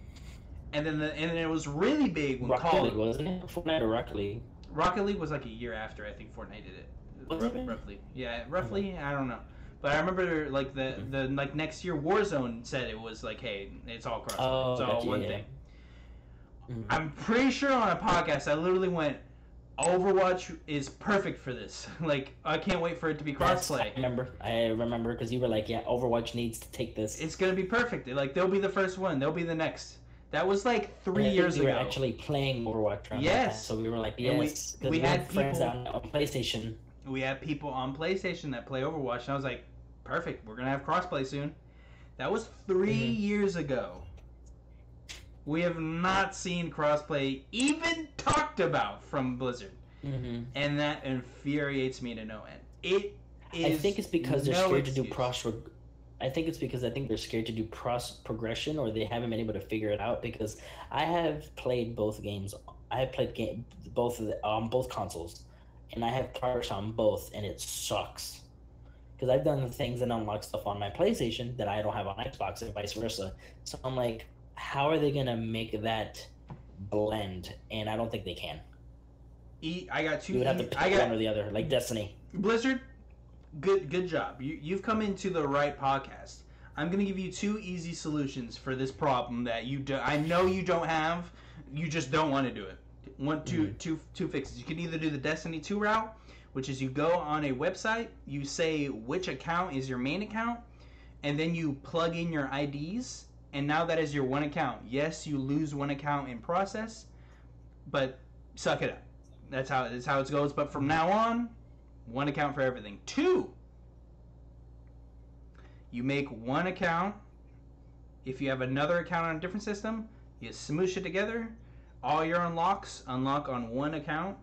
And then the, and then it was really big when Rocket Call... League, wasn't it? Fortnite or Rocket League? Rocket League was, like, a year after I think Fortnite did it. Was Rough, it? Roughly. Yeah, roughly, I don't know. But I remember, like, the, the like next year, Warzone said it was like, hey, it's all cross. Oh, it's all one yeah. thing. Mm-hmm. I'm pretty sure on a podcast, I literally went, Overwatch is perfect for this. Like, I can't wait for it to be cross-play. Yes, I remember. I remember because you were like, yeah, Overwatch needs to take this. It's going to be perfect. Like, they'll be the first one. They'll be the next. That was, like, three and years we ago. We were actually playing Overwatch. Right? Yes. So we were like, yes. We, we, we had friends people... out on PlayStation. We had people on PlayStation that play Overwatch, and I was like, perfect, we're going to have crossplay soon. That was three mm-hmm. years ago. We have not seen crossplay even talked about from Blizzard. Mm-hmm. And that infuriates me to no end. It is I think it's because they're no scared excuse. to do cross... I think it's because I think they're scared to do cross progression, or they haven't been able to figure it out, because I have played both games. I have played game, both on um, both consoles. And I have Crash on both, and it sucks. because I've done things and unlocked stuff on my PlayStation that I don't have on Xbox and vice versa. So I'm like, how are they going to make that blend? And I don't think they can. E I got two. You would have to pick I got, one or the other, like Destiny. Blizzard, good good job. You, you've come into the right podcast. I'm going to give you two easy solutions for this problem that you do, I know you don't have. You just don't want to do it. One, two, mm-hmm. two, two fixes. You can either do the Destiny two route, which is you go on a website, you say which account is your main account, and then you plug in your I Ds, and now that is your one account. Yes, you lose one account in process, but suck it up. That's how, that's how it goes. But from now on, one account for everything. Two, you make one account. If you have another account on a different system, you smoosh it together. All your unlocks unlock on one account.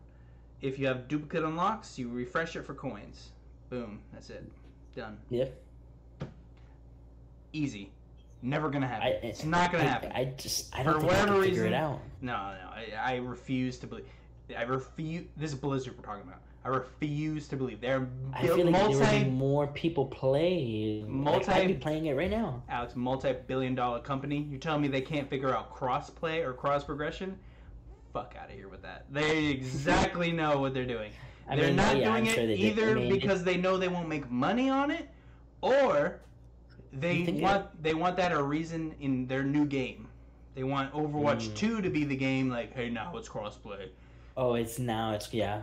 If you have duplicate unlocks, you refresh it for coins. Boom. That's it. Done. Yeah. Easy. Never gonna happen. I, it's not gonna I, happen. I just I don't for think whatever I can figure reason, it out. No, no. I, I refuse to believe. I refuse. This is Blizzard we're talking about. I refuse to believe they're I feel like multi, there would be more people playing. Multi, like I'd be playing it right now. Alex, multi-billion-dollar company. You tell me they can't figure out cross-play or cross-progression? Fuck out of here with that. They exactly know what they're doing. I they're mean, not yeah, doing I'm it sure they either I mean, because they know they won't make money on it, or they want they, they want that a reason in their new game. They want Overwatch mm. two to be the game. Like, hey, now it's cross-play. Oh, it's now it's yeah.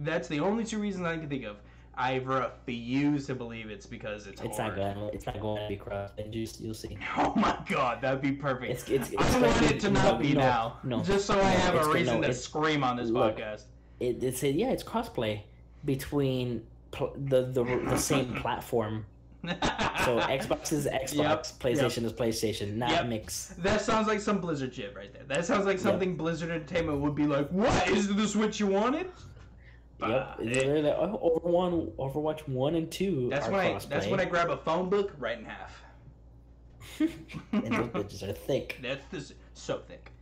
That's the only two reasons I can think of. I refuse to believe it's because it's. It's hard. not going. It's not going to be cross. You'll see. Oh my god, that'd be perfect. It's, it's, it's I want it to no, not be no, now. No, just so no, I have a reason no, to scream on this look, podcast. It, it said, yeah, it's crossplay between pl the, the the same platform. So Xbox is Xbox, yep, PlayStation yep. is PlayStation, not yep. mix. That sounds like some Blizzard shit right there. That sounds like something yep. Blizzard Entertainment would be like. What is this? What you wanted? Yep, it, like, oh, Overwatch, Overwatch one and two. That's when I, that's when I grab a phone book, right in half. And those bitches are thick. That's this, so thick.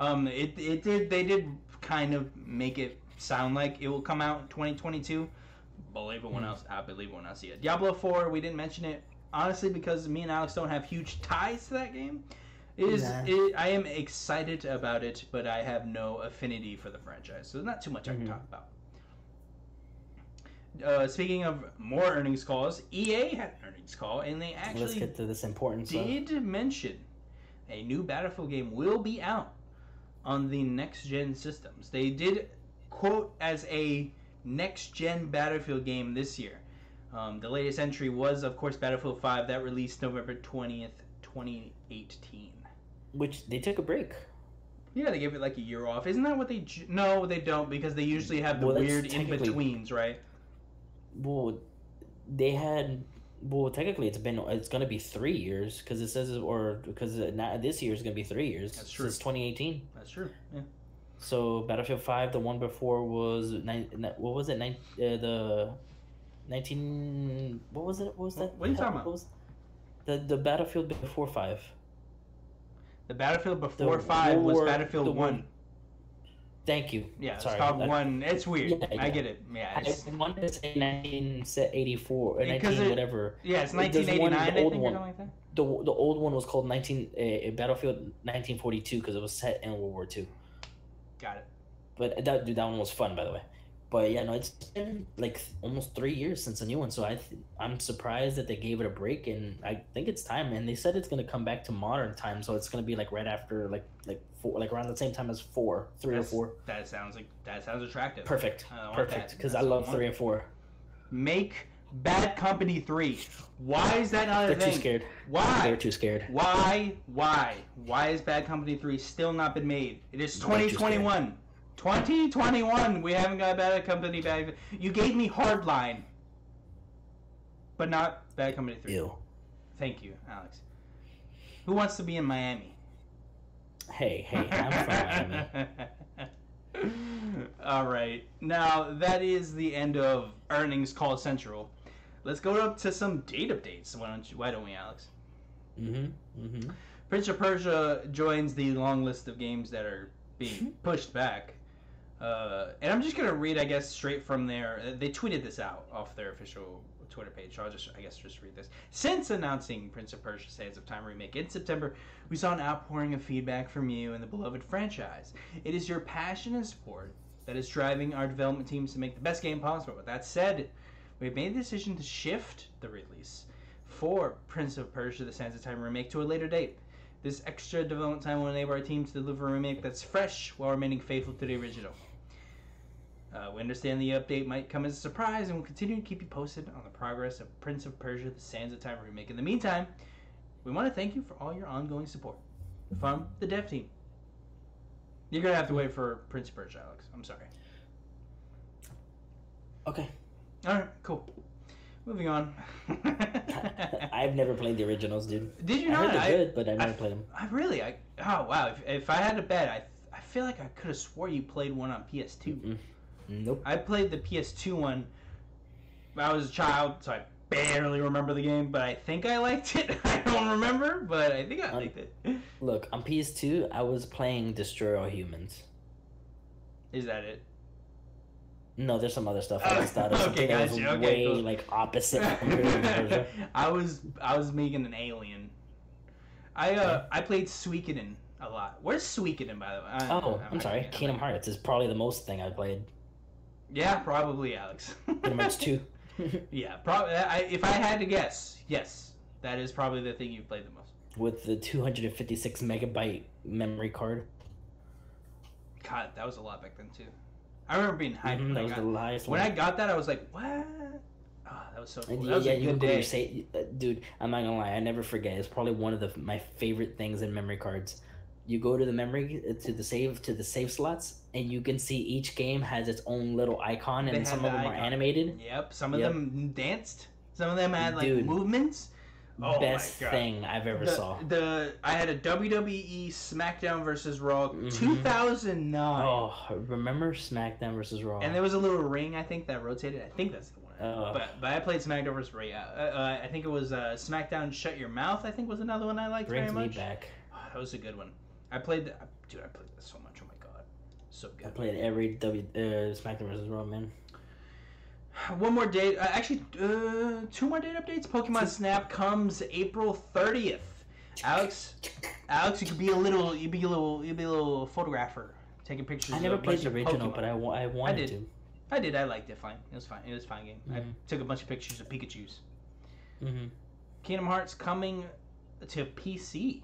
Um, it it did they did kind of make it sound like it will come out in twenty twenty-two. Believe it when else I believe it when I see it. Diablo four. We didn't mention it honestly because me and Alex don't have huge ties to that game. It is nah. it, I am excited about it, but I have no affinity for the franchise, so there's not too much mm-hmm. I can talk about. Uh, speaking of more earnings calls, E A had an earnings call, and they actually Let's get to this important did stuff. mention a new Battlefield game will be out on the next-gen systems. They did quote as a next-gen Battlefield game this year. Um, the latest entry was, of course, Battlefield five. That released November twentieth, twenty eighteen. Which, they took a break. Yeah, they gave it like a year off. Isn't that what they... No, they don't, because they usually have the well, weird in-betweens, right? Well, they had. Well, technically, it's been. It's gonna be three years because it says, or because not this year is gonna be three years. That's true. It's twenty eighteen. That's true. Yeah. So Battlefield five, the one before was nine. What was it? Nine. Uh, the. Nineteen. What was it? What was that? What are you talking about? What was the the Battlefield before five? The Battlefield before the five war, was Battlefield one. one. Thank you. Yeah, Sorry, it's called I, one. It's weird. Yeah, yeah. I get it. Yeah, it's... I wanted to say nineteen eighty-four or nineteen it, whatever. Yeah, it's nineteen eighty-nine. One, the old I think one. Like that. The the old one was called nineteen uh, Battlefield nineteen forty-two because it was set in World War Two. Got it. But that dude, that one was fun, by the way. But yeah, no, it's been like almost three years since a new one, so I th I'm surprised that they gave it a break, and I think it's time. And they said it's gonna come back to modern time, so it's gonna be like right after like like four, like around the same time as four, three That's, or four. That sounds like that sounds attractive. Perfect, perfect, because I love three and four. Make Bad Company three. Why is that not a thing? They're too scared. Why? They're too scared. Why? Why? Why is Bad Company three still not been made? It is twenty twenty-one. twenty twenty-one, we haven't got Bad Company back. You gave me Hardline, but not Bad Company three. Ew. Thank you, Alex. Who wants to be in Miami? Hey, hey, I'm from Miami. All right. Now, that is the end of Earnings Call Central. Let's go up to some date updates. Why don't, you, why don't we, Alex? Mm-hmm. Mm-hmm. Prince of Persia joins the long list of games that are being pushed back. Uh, and I'm just going to read, I guess, straight from there. They tweeted this out off their official Twitter page, so I'll just, I guess, just read this. Since announcing Prince of Persia Sands of Time Remake in September, we saw an outpouring of feedback from you and the beloved franchise. It is your passion and support that is driving our development teams to make the best game possible. With that said, we have made the decision to shift the release for Prince of Persia The Sands of Time Remake to a later date. This extra development time will enable our team to deliver a remake that's fresh while remaining faithful to the original. Uh, we understand the update might come as a surprise, and we'll continue to keep you posted on the progress of Prince of Persia The Sands of Time Remake. In the meantime, we want to thank you for all your ongoing support from the dev team. You're going to have to wait for Prince of Persia, Alex. I'm sorry. Okay. All right, cool. Moving on. I've never played the originals, dude. Did you not? I heard they're good, but I've never I, played them. I really, I oh wow. If, if I had to bet, I I feel like I could have swore you played one on P S two. Mm-mm. Nope. I played the P S two one. When I was a child, so I barely remember the game, but I think I liked it. I don't remember, but I think I liked it. Look, on P S two, I was playing Destroy All Humans. Is that it? No, there's some other stuff. I just thought of something okay, that was okay, way cool. like opposite. I was I was making an alien. I uh I played Suikoden a lot. Where's Suikoden, by the way? I, oh, I'm, I'm sorry. Kingdom Hearts is probably the most thing I played. Yeah, probably, Alex. Kingdom Hearts two. Yeah, probably. I, if I had to guess, yes, that is probably the thing you've played the most. With the two hundred fifty-six megabyte memory card. God, that was a lot back then too. I remember being hyped mm-hmm, when, that I, was got, the highest when I got that. I was like, "What? Oh, that was so cool!" That was yeah, a you can say, dude. I'm not gonna lie, I never forget. It's probably one of the, my favorite things in memory cards. You go to the memory to the save to the save slots, and you can see each game has its own little icon, and some of them icon. are animated. Yep, some of yep. them danced. Some of them had like dude, movements. Oh, best my God. thing I've ever the, saw. The I had a W W E SmackDown versus Raw mm-hmm. two thousand nine. Oh, I remember SmackDown versus Raw. And there was a little ring I think that rotated. I think that's the one. Oh. But but I played SmackDown versus Raw. Uh, I think it was uh, SmackDown Shut Your Mouth. I think was another one I liked Brings very much. Brings me back. Oh, that was a good one. I played that. Dude, I played that so much. Oh my God, so good. I played every W uh, SmackDown versus Raw, man. One more date, uh, actually, uh, two more date updates. Pokemon Snap comes April thirtieth. Alex, Alex, you could be a little, you be a little, you be a little photographer, taking pictures. I never played the original, Pokemon. but I, I wanted I did. to. I did. I liked it. Fine, it was fine. It was a fine game. Mm-hmm. I took a bunch of pictures of Pikachu's. Mm-hmm. Kingdom Hearts coming to P C.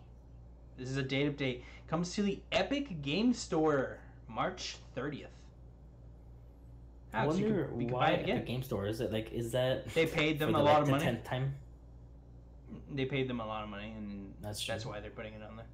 This is a date update. Comes to the Epic Game Store March thirtieth. I Alex, wonder could, could why at the game store is it like is that they paid them a the, lot like, of money. The tenth time? They paid them a lot of money, and that's that's why they're putting it on there.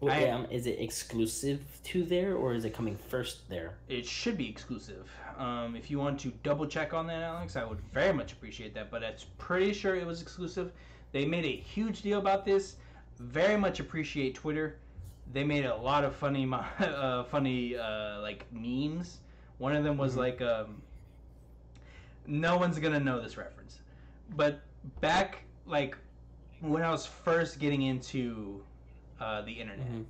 Well, I, um, is it exclusive to there, or is it coming first there? It should be exclusive. Um, if you want to double check on that, Alex, I would very much appreciate that. But I'm pretty sure it was exclusive. They made a huge deal about this. Very much appreciate Twitter. They made a lot of funny, uh, funny uh, like memes. One of them was mm-hmm. like, um, no one's going to know this reference. But back, like, when I was first getting into uh, the internet, mm-hmm.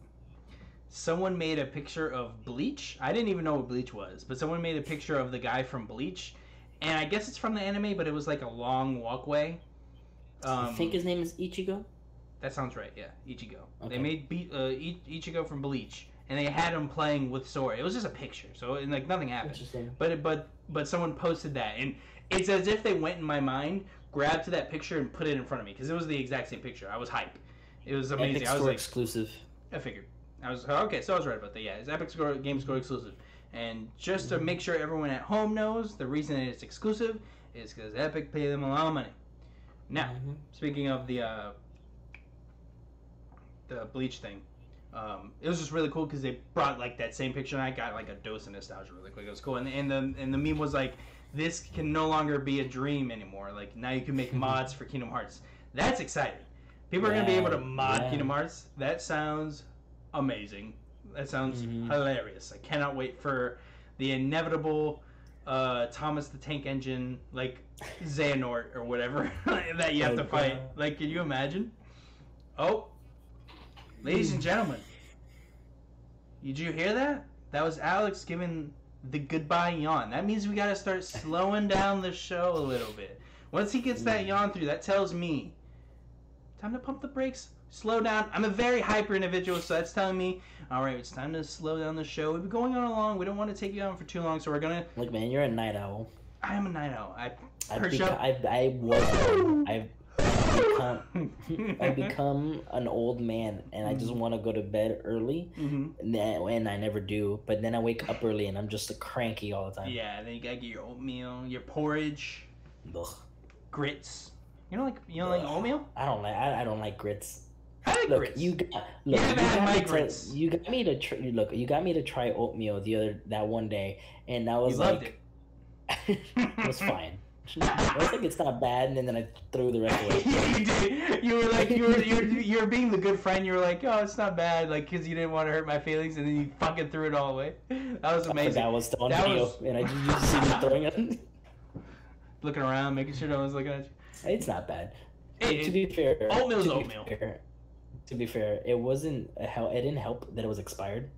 someone made a picture of Bleach. I didn't even know what Bleach was, but someone made a picture of the guy from Bleach. And I guess it's from the anime, but it was like a long walkway. Um, I think his name is Ichigo? That sounds right, yeah. Ichigo. Okay. They made Be- uh, I- Ichigo from Bleach. And they had him playing with Sora. It was just a picture, so and like nothing happened. But but but someone posted that, and it's as if they went in my mind, grabbed to that picture, and put it in front of me because it was the exact same picture. I was hype. It was amazing. Epic I was like, exclusive. I figured. I was okay, so I was right about that. Yeah, it's Epic Store, Game Store exclusive. And just mm-hmm. to make sure everyone at home knows, the reason that it's exclusive is because Epic paid them a lot of money. Now, mm-hmm. speaking of the uh, the Bleach thing. Um, it was just really cool because they brought like that same picture, and I got like a dose of nostalgia really quick. It was cool, and and the and the meme was like, "This can no longer be a dream anymore. Like now you can make mods for Kingdom Hearts. That's exciting. People yeah, are gonna be able to mod yeah. Kingdom Hearts. That sounds amazing. That sounds mm-hmm. hilarious. I cannot wait for the inevitable uh, Thomas the Tank Engine, like Xehanort or whatever that you have to fight. Like, can you imagine? Oh. Ladies and gentlemen, did you hear that? That was Alex giving the goodbye yawn. That means we got to start slowing down the show a little bit. Once he gets that yawn through, that tells me, time to pump the brakes, slow down. I'm a very hyper individual, so that's telling me, all right, it's time to slow down the show. We've been going on long. We don't want to take you on for too long, so we're going to... Look, man, you're a night owl. I am a night owl. I perch up. I, I was... I've... Become, I become an old man and I just want to go to bed early, mm-hmm. and, then, and I never do. But then I wake up early and I'm just like, cranky all the time. Yeah, and then you gotta get your oatmeal, your porridge, Ugh. grits. You don't like you don't Ugh. like oatmeal? I don't like I, I don't like grits. I like look, grits. You got look. You, you, got my grits. To, you got me to tr- look. You got me to try oatmeal the other that one day, and I was you like, it. It was fine. I was like, it's not bad, and then I threw the rest away. Yeah, you did. You were like, you were, you were, you were being the good friend. You were like, oh, it's not bad, like, because you didn't want to hurt my feelings, and then you fucking threw it all away. That was amazing. I was still on that video, was... and I just, just see me throwing it. Looking around, making sure no one's looking at you. It's not bad. It, it, to be fair, oatmeal's to be oatmeal. Fair, to be fair, it wasn't a hell. It didn't help that it was expired.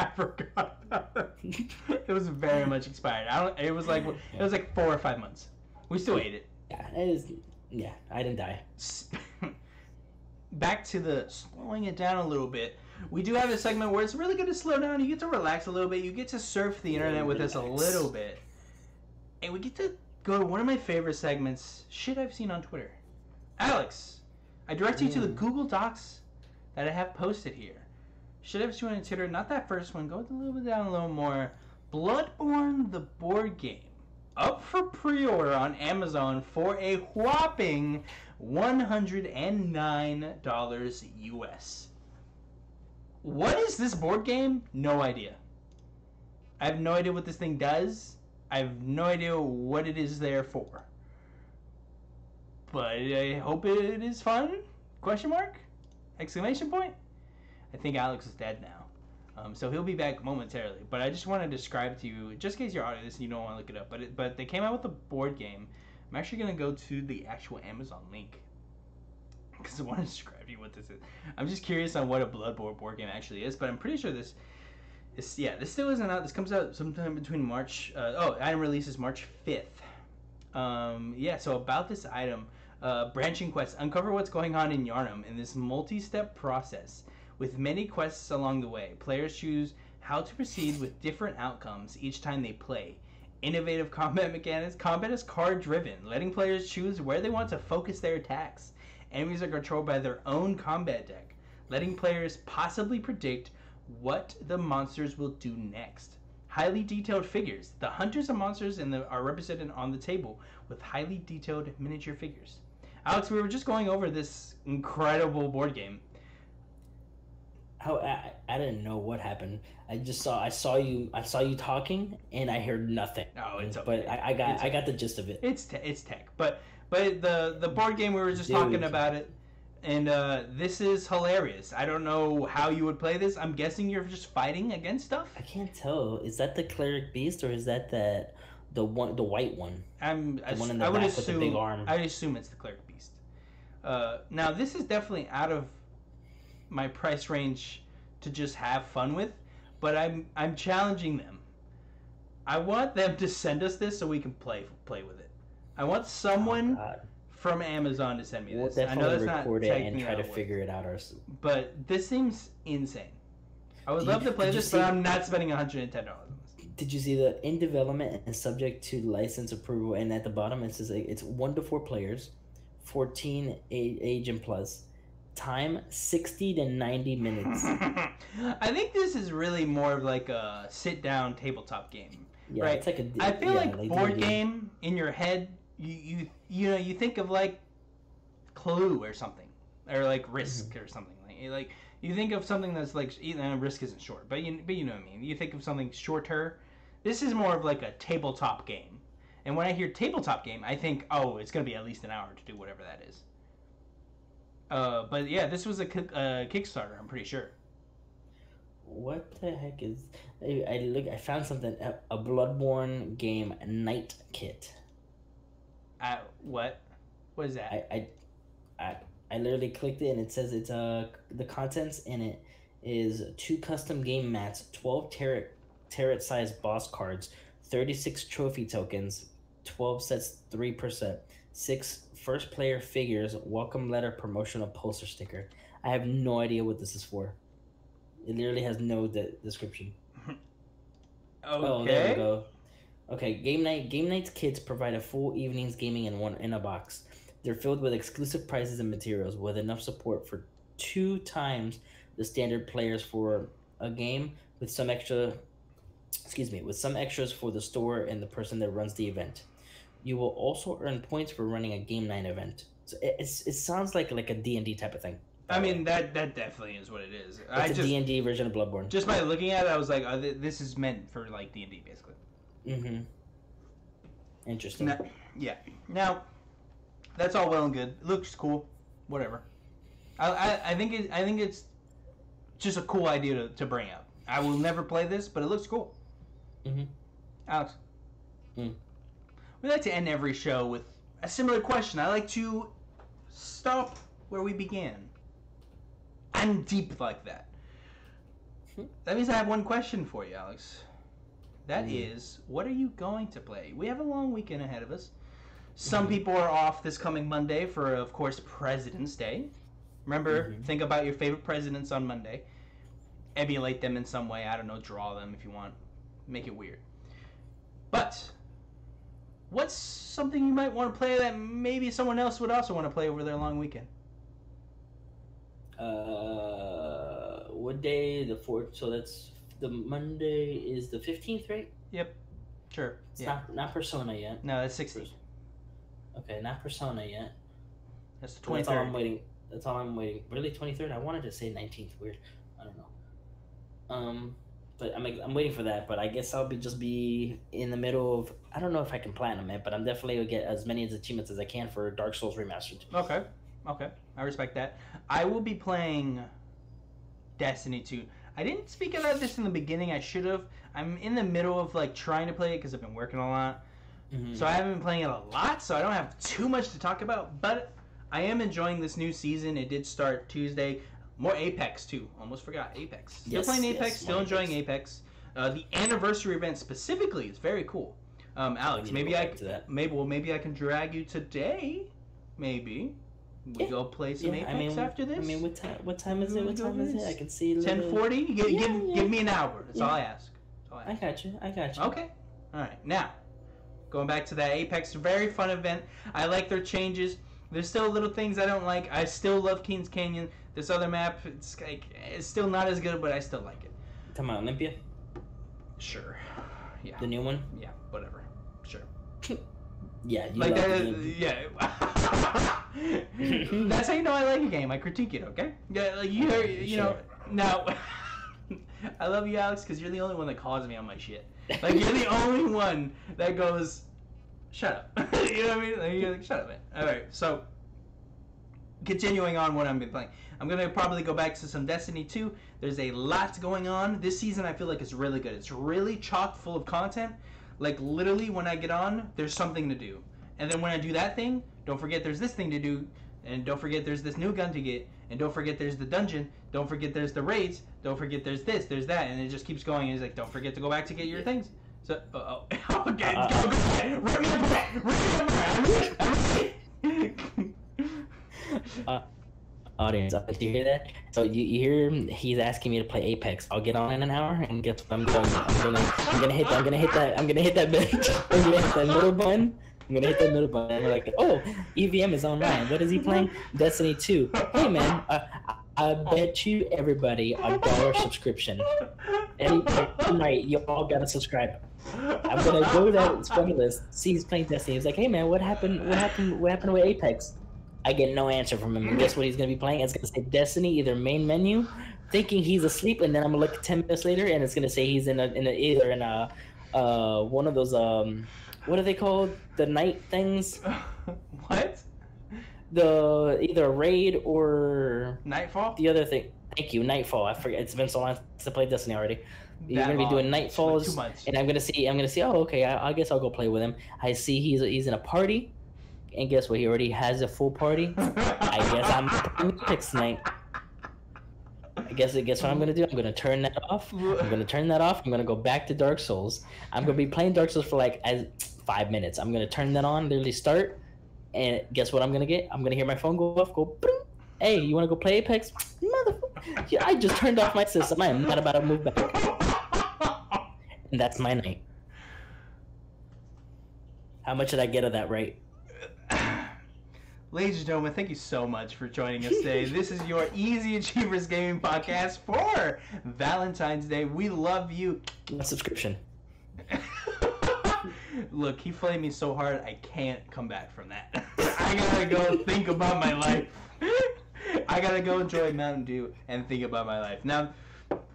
I forgot about that. It was very much expired. I don't. It was like it was like four or five months. We still ate it. Yeah, it was, yeah, I didn't die. Back to the slowing it down a little bit. We do have a segment where it's really good to slow down. You get to relax a little bit. You get to surf the internet with relax. us a little bit, and we get to go to one of my favorite segments. Shit I've seen on Twitter. Alex, I direct you to the Google Docs that I have posted here. Should have seen on Twitter, not that first one. Go a little bit down, a little more. Bloodborne, the board game, up for pre-order on Amazon for a whopping one hundred nine dollars U S. What is this board game? No idea. I have no idea what this thing does. I have no idea what it is there for. But I hope it is fun? Question mark? Exclamation point? I think Alex is dead now. Um, so he'll be back momentarily. But I just want to describe to you, just in case you're out of this and you don't want to look it up, but it, but they came out with a board game. I'm actually going to go to the actual Amazon link because I want to describe to you what this is. I'm just curious on what a Bloodborne board game actually is, but I'm pretty sure this is, yeah, this still isn't out. This comes out sometime between March, uh, oh, item release is March fifth. Um, yeah, so about this item, uh, branching quests, uncover what's going on in Yharnam in this multi-step process. With many quests along the way, players choose how to proceed with different outcomes each time they play. Innovative combat mechanics. Combat is card-driven, letting players choose where they want to focus their attacks. Enemies are controlled by their own combat deck, letting players possibly predict what the monsters will do next. Highly detailed figures. The hunters and monsters in the, are represented on the table with highly detailed miniature figures. Alex, we were just going over this incredible board game. How I, I didn't know what happened. I just saw I saw you I saw you talking and I heard nothing. Oh, it's okay. But I, I got it's I got the gist of it. It's te- it's tech, but but the the board game we were just Dude. talking about it, and uh, this is hilarious. I don't know how you would play this. I'm guessing you're just fighting against stuff. I can't tell. Is that the Cleric Beast or is that the the one the white one? I'm the one in the I would back assume with the big arm. I assume it's the Cleric Beast. Uh, now this is definitely out of my price range to just have fun with, but I'm I'm challenging them. I want them to send us this so we can play play with it. I want someone oh, from Amazon to send me this. We'll definitely I know that's record not it and try to work. figure it out ourselves. But this seems insane. I would did love you, to play this, see, but I'm not spending one hundred ten dollars on this. Did you see the in development and subject to license approval? And at the bottom it says it's one to four players, fourteen age and plus. Time sixty to ninety minutes. I think this is really more of like a sit down tabletop game, yeah, right? It's like a, I feel yeah, like, like board game in your head. You, you you know you think of like Clue or something, or like Risk mm-hmm. or something like like you think of something that's like and Risk isn't short, but you but you know what I mean. You think of something shorter. This is more of like a tabletop game, and when I hear tabletop game, I think oh it's gonna be at least an hour to do whatever that is. Uh, but yeah, this was a uh, Kickstarter, I'm pretty sure. What the heck is... I, I look. I found something. A, a Bloodborne game night kit. Uh, what? What is that? I, I, I, I literally clicked it and it says it's uh, the contents in it is two custom game mats, twelve tarot, tarot-sized boss cards, thirty-six trophy tokens, twelve sets, three percent. Six first player figures, welcome letter, promotional poster sticker. I have no idea what this is for. It literally has no de- description. Okay. Oh, there we go. Okay, game night. Game night's kids provide a full evening's gaming in one in a box. They're filled with exclusive prizes and materials with enough support for two times the standard players for a game, with some extra, excuse me, with some extras for the store and the person that runs the event. You will also earn points for running a game night event. So it it's, it sounds like like a D and D type of thing. I mean, that that definitely is what it is. It's I a just, D and D version of Bloodborne. Just by looking at it, I was like, oh, th- this is meant for, like, D and D, basically. Mm-hmm. Interesting. Now, yeah. Now, that's all well and good. It looks cool. Whatever. I I, I think it, I think it's just a cool idea to, to bring up. I will never play this, but it looks cool. Mm-hmm. Alex. Mm. We like to end every show with a similar question. I like to stop where we began. I'm deep like that. That means I have one question for you, Alex. That mm. is, what are you going to play? We have a long weekend ahead of us. Some mm-hmm. people are off this coming Monday for, of course, President's Day. Remember, mm-hmm. think about your favorite presidents on Monday. Emulate them in some way. I don't know, draw them if you want. Make it weird. But what's something you might want to play that maybe someone else would also want to play over their long weekend? Uh, what day? The fourth. So that's the Monday is the fifteenth, right? Yep. Sure. It's yeah. not not Persona yet. No, that's sixteenth. Okay, not Persona yet. That's the twenty-third. That's all I'm waiting. That's all I'm waiting. Really, twenty-third? I wanted to say nineteenth. Weird. I don't know. Um, but I'm I'm waiting for that. But I guess I'll be just be in the middle of. I don't know if I can platinum it, but I'm definitely gonna get as many achievements as I can for Dark Souls Remastered. Okay. Okay, I respect that. I will be playing Destiny two. I didn't speak about this in the beginning. I should have. I'm in the middle of like trying to play it because I've been working a lot. Mm-hmm. So I haven't been playing it a lot, so I don't have too much to talk about. But I am enjoying this new season. It did start Tuesday. More Apex, too. Almost forgot. Apex. Still yes, playing Apex. Yes, still enjoying Apex. Apex. Uh, the anniversary event specifically is very cool. Um, Alex, maybe I maybe well maybe I can drag you today. Maybe. We yeah. go play some yeah. Apex I mean, after this. I mean, what time? What time is it? What time is it? I can see. Ten forty. Give give me an hour. That's yeah. all I ask. That's all I ask. I got you. I got you. Okay. All right. Now, going back to that Apex, very fun event. I like their changes. There's still little things I don't like. I still love Kings Canyon. This other map, it's like it's still not as good, but I still like it. Talking about Olympia. Sure. Yeah. The new one. Yeah. Whatever. Sure. Yeah. You like that. Yeah. That's how you know I like a game. I critique it, okay? Yeah, like you, hear, you sure. know. Now, I love you, Alex, because you're the only one that calls me on my shit. Like you're the only one that goes, "Shut up." You know what I mean? Like, you're like, "Shut up, man." All right. So, continuing on what I've been playing, I'm gonna probably go back to some Destiny two. There's a lot going on this season. I feel like it's really good. It's really chock full of content. Like literally, when I get on, there's something to do, and then when I do that thing. Don't forget there's this thing to do, and don't forget there's this new gun to get, and don't forget there's the dungeon, don't forget there's the raids, don't forget there's this, there's that, and it just keeps going, and it's like, don't forget to go back to get your things. So, uh-oh. Okay, uh, go, go, go, run me up back, run me up back. Audience, did you hear that? So you, you hear him, he's asking me to play Apex. I'll get on in an hour, and guess what I'm going to, I'm gonna, I'm gonna hit, I'm gonna hit that, I'm gonna hit that bitch, I'm gonna hit that little button. I'm gonna hit that middle button and we're like, oh, E V M is online. What is he playing? Destiny two. Hey man, uh, I bet you everybody a dollar subscription. Every night you all gotta subscribe. I'm gonna go to that funny list, see he's playing Destiny. He's like, hey man, what happened what happened what happened with Apex? I get no answer from him. And guess what he's gonna be playing? It's gonna say Destiny, either main menu, thinking he's asleep, and then I'm gonna look ten minutes later and it's gonna say he's in a in a either in a uh one of those um what are they called? The night things? What? The either a raid or Nightfall? The other thing. Thank you, Nightfall. I forget. It's been so long since I played Destiny already. That You're gonna long. be doing Nightfalls, like and I'm gonna see. I'm gonna see. Oh, okay. I, I guess I'll go play with him. I see he's he's in a party, and guess what? He already has a full party. I guess I'm playing Apex tonight. I guess guess what I'm gonna do? I'm gonna turn that off. I'm gonna turn that off. I'm gonna go back to Dark Souls. I'm gonna be playing Dark Souls for like as five minutes. I'm gonna turn that on, literally start, and guess what I'm gonna get? I'm gonna hear my phone go off, go, boom. Hey, you wanna go play Apex? Motherfucker! Yeah, I just turned off my system. I am not about to move back. And that's my night. How much did I get of that right? Ladies and gentlemen, thank you so much for joining us today. This is your Easy Achievers Gaming Podcast for Valentine's Day. We love you. My subscription. Look, he flayed me so hard, I can't come back from that. I gotta go think about my life. I gotta go enjoy Mountain Dew and think about my life. Now,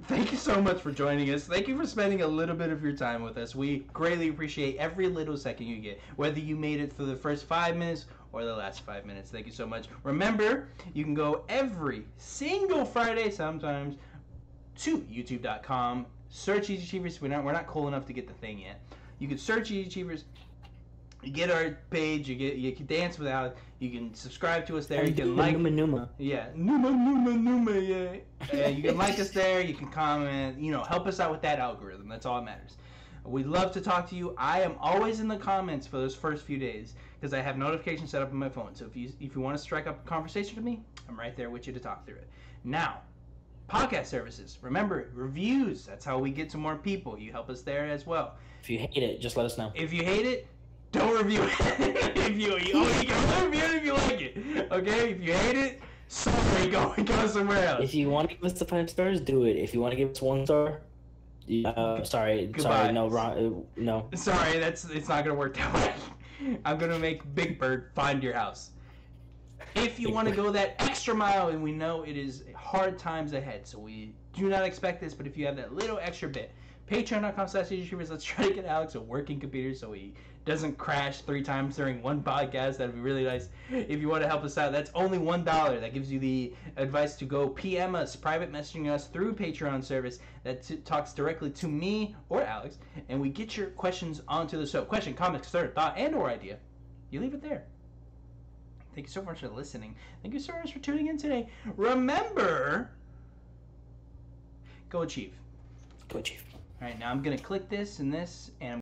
thank you so much for joining us. Thank you for spending a little bit of your time with us. We greatly appreciate every little second you get, whether you made it through the first five minutes or the last five minutes. Thank you so much. Remember, you can go every single Friday sometimes to youtube dot com, search Easy Achievers. We're not, we're not cool enough to get the thing yet. You can search Easy Achievers. You get our page. You get you can dance with Alex. You can subscribe to us there. You can like Numa Numa. Yeah, Numa Numa Numa. Yeah. Yeah. You can like us there. You can comment. You know, help us out with that algorithm. That's all that matters. We'd love to talk to you. I am always in the comments for those first few days because I have notifications set up on my phone. So if you if you want to strike up a conversation with me, I'm right there with you to talk through it. Now, podcast services. Remember, reviews. That's how we get to more people. You help us there as well. If you hate it, just let us know. If you hate it, don't review it. If you, you only can review it if you like it. Okay? If you hate it, sorry, go go somewhere else. If you want to give us the five stars, do it. If you want to give us one star, uh, sorry, Goodbye. sorry, no, wrong, no. Sorry, that's it's not gonna work that way. I'm gonna make Big Bird find your house. If you want to go that extra mile, and we know it is hard times ahead, so we do not expect this, but if you have that little extra bit, patreon dot com slash youtubers, let's try to get Alex a working computer so he doesn't crash three times during one podcast. That'd be really nice. If you want to help us out, that's only one dollar. That gives you the advice to go P M us, private messaging us through Patreon service that t- talks directly to me or Alex, and we get your questions onto the show. Question, comment, third thought, and or idea. You leave it there. Thank you so much for listening. Thank you so much for tuning in today. Remember, go achieve. Go achieve. All right, now I'm going to click this and this, and I'm